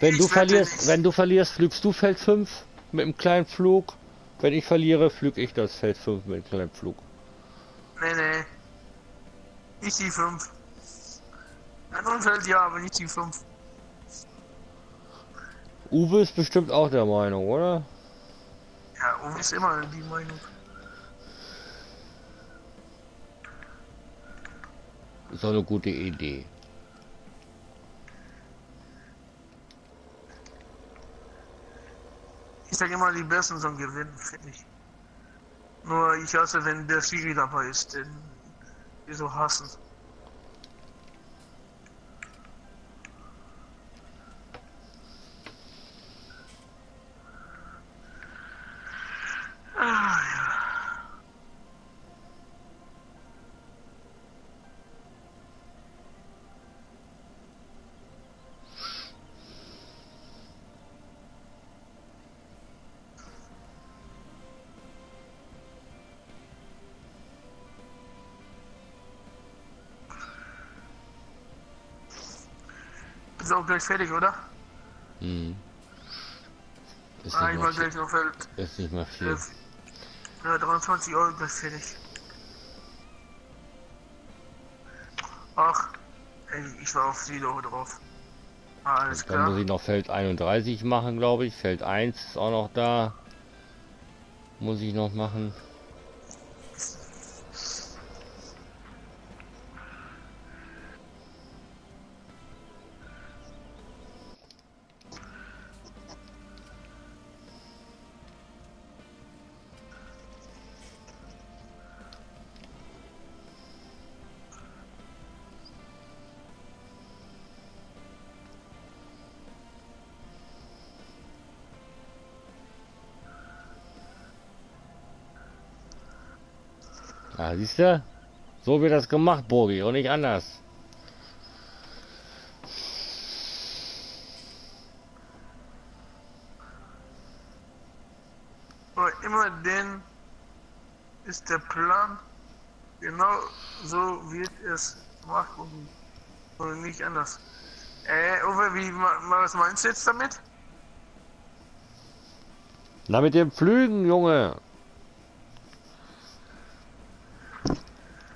Wenn du verlierst, wenn du verlierst, flügst du Feld fünf mit einem kleinen Flug. Wenn ich verliere, flüg ich das Feld fünf mit einem kleinen Flug. Nee, nee. Nicht die fünf. Ein Feld ja, aber nicht die fünf. Uwe ist bestimmt auch der Meinung, oder? Ja, Uwe ist immer die Meinung. Ist auch eine gute Idee. Ich sag immer, die Besten sollen gewinnen, finde ich. Nur ich hasse, wenn der Schiri dabei ist, denn die so hassen. Ah, ja. Ist auch gleich fertig, oder? Mhm. Ist ah, ich war gleich auf Welt. Ist nicht mehr viel. Ja, dreiundzwanzig Euro gleich fertig. Ach, ey, ich war auf Silo drauf. Ah, alles dann klar. Dann muss ich noch Feld einunddreißig machen, glaube ich. Feld eins ist auch noch da. Muss ich noch machen. Ah, siehst du? So wird das gemacht, Bogi, und nicht anders. Aber immer denn ist der Plan genau so wird es gemacht und nicht anders. Äh, Uwe, wie, was meinst du jetzt damit? Na, mit dem Flügen, Junge.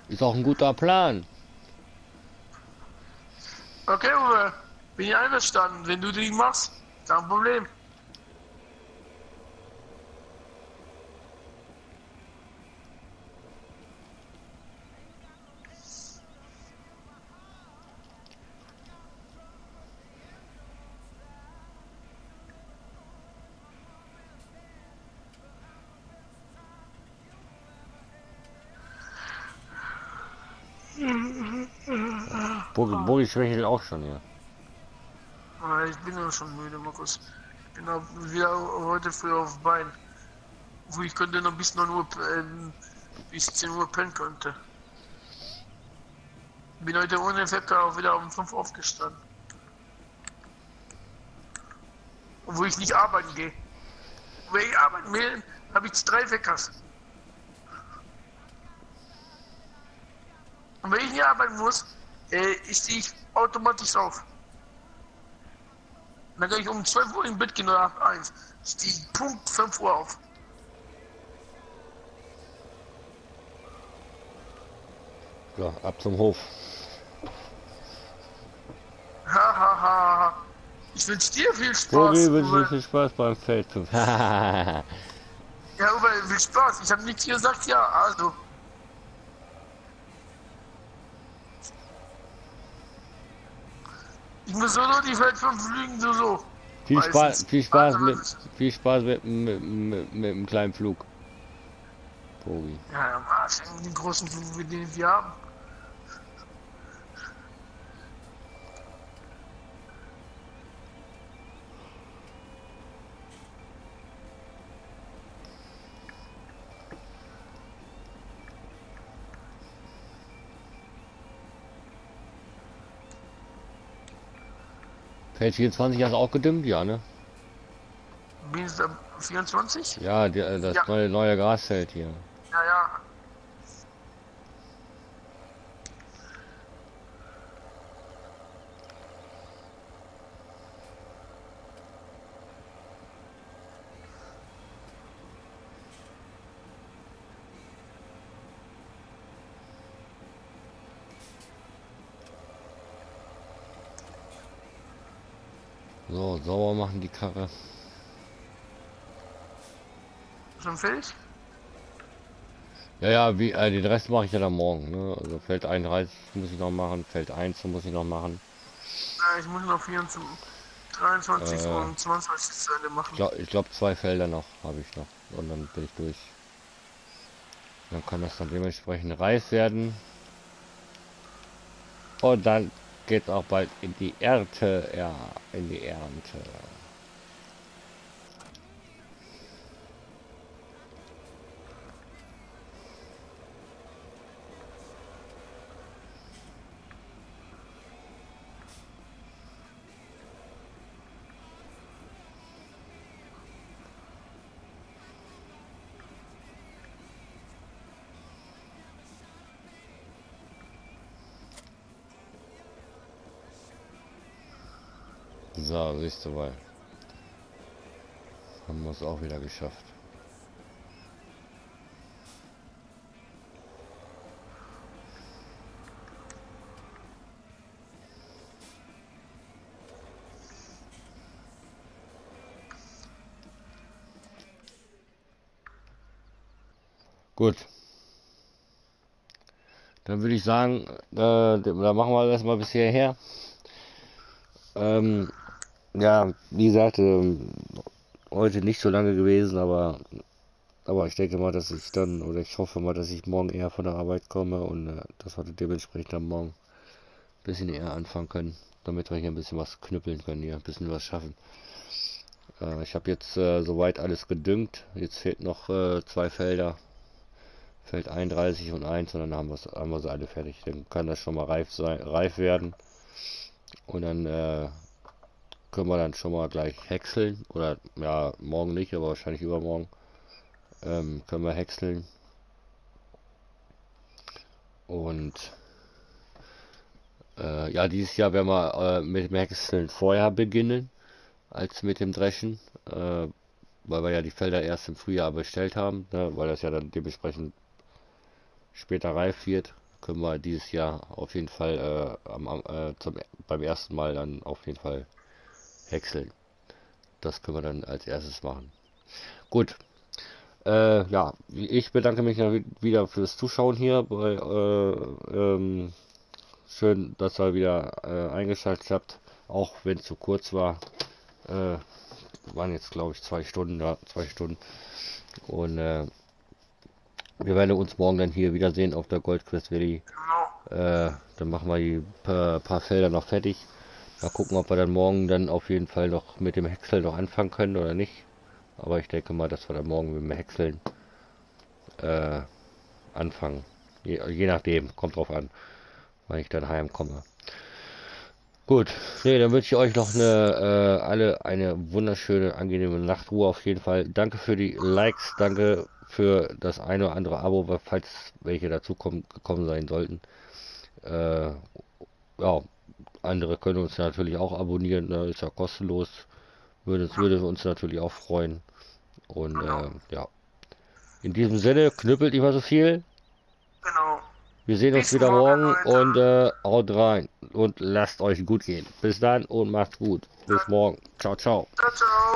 Ist auch ein guter Plan. Okay, Uwe. Bin ich einverstanden. Wenn du die machst, kein Problem. Bogi schwächelt auch schon, ja. Ich bin auch schon müde, Markus. Ich bin auch wieder heute früh auf Bein. Wo ich könnte noch bis neun Uhr, äh, bis zehn Uhr pennen könnte. Bin heute ohne Wecker auch wieder um fünf Uhr aufgestanden. Wo ich nicht arbeiten gehe. Wenn ich arbeiten will, habe ich drei Weckers. Und wenn ich nicht arbeiten muss, Äh, ich stehe automatisch auf. Dann kann ich um zwölf Uhr im Bett gehen oder ab eins. Stehe ich Punkt fünf Uhr auf. Ja, ab zum Hof. Hahaha. Ha, ha. Ich wünsche dir viel Spaß. Ich wünsche dir viel Spaß beim Feld. Ja, Uwe, viel Spaß. Ich habe nichts gesagt, ja, also. Ich muss so noch die Welt von Flügen so so. Viel Spaß, viel Spaß mit, viel Spaß mit, mit, mit, mit einem kleinen Flug. Bogi. Ja, am Arsch, den großen Flug, den wir haben. Feld vierundzwanzig hast du auch gedimmt, ja, ne? vierundzwanzig? Ja, die, das ja. Neue, neue Grasfeld hier. Ja, ja. So, sauber machen die Karre. Zum Feld? Ja, ja, wie, äh, den Rest mache ich ja dann morgen, ne? Also Feld einunddreißig muss ich noch machen, Feld eins muss ich noch machen. Ja, ich muss noch vierundzwanzig, dreiundzwanzig äh, und zweiundzwanzig zu Ende machen. Ich glaube, glaub, zwei Felder noch habe ich noch und dann bin ich durch. Dann kann das dann dementsprechend Reis werden. Und dann geht's auch bald in die Ernte, ja, in die Ernte. So, siehst du mal. Haben wir es auch wieder geschafft. Gut. Dann würde ich sagen, äh, da machen wir das mal bis hierher. Ähm, Ja, wie gesagt, ähm, heute nicht so lange gewesen, aber, aber ich denke mal, dass ich dann, oder ich hoffe mal, dass ich morgen eher von der Arbeit komme und äh, das heute dementsprechend dann morgen ein bisschen eher anfangen können, damit wir hier ein bisschen was knüppeln können, hier ein bisschen was schaffen. Äh, ich habe jetzt äh, soweit alles gedüngt, jetzt fehlt noch äh, zwei Felder, Feld einunddreißig und eins, und dann haben, haben wir sie alle fertig. Dann kann das schon mal reif sein, reif werden und dann, äh, können wir dann schon mal gleich häckseln, oder ja, morgen nicht, aber wahrscheinlich übermorgen ähm, können wir häckseln und äh, ja, dieses Jahr werden wir äh, mit dem Häckseln vorher beginnen als mit dem Dreschen, äh, weil wir ja die Felder erst im Frühjahr bestellt haben, ne, weil das ja dann dementsprechend später reif wird. Können wir dieses Jahr auf jeden Fall äh, am, äh, zum, beim ersten Mal dann auf jeden Fall häckseln. Das können wir dann als erstes machen. Gut. Äh, ja, ich bedanke mich wieder fürs Zuschauen hier. Bei, äh, ähm, schön, dass ihr wieder äh, eingeschaltet habt. Auch wenn es zu kurz war. Äh, waren jetzt, glaube ich, zwei Stunden. Ja, zwei Stunden. Und äh, wir werden uns morgen dann hier wiedersehen auf der Goldcrest Valley. Äh, dann machen wir die paar, paar Felder noch fertig. Mal gucken, ob wir dann morgen dann auf jeden Fall noch mit dem Häckseln noch anfangen können oder nicht. Aber ich denke mal, dass wir dann morgen mit dem Häckseln äh, anfangen. Je, je nachdem, kommt drauf an, wann ich dann heimkomme. Gut, nee, dann wünsche ich euch noch eine, äh, alle eine wunderschöne, angenehme Nachtruhe auf jeden Fall. Danke für die Likes, danke für das eine oder andere Abo, falls welche dazu kommen, gekommen sein sollten. Äh, ja. Andere können uns natürlich auch abonnieren, ne? Ist ja kostenlos. Würde uns, würde uns natürlich auch freuen. Und genau. äh, ja. In diesem Sinne, knüppelt immer so viel. Genau. Wir sehen uns wieder morgen und äh, haut rein. Und lasst euch gut gehen. Bis dann und macht's gut. Bis morgen. Ciao, ciao. Ciao, ciao.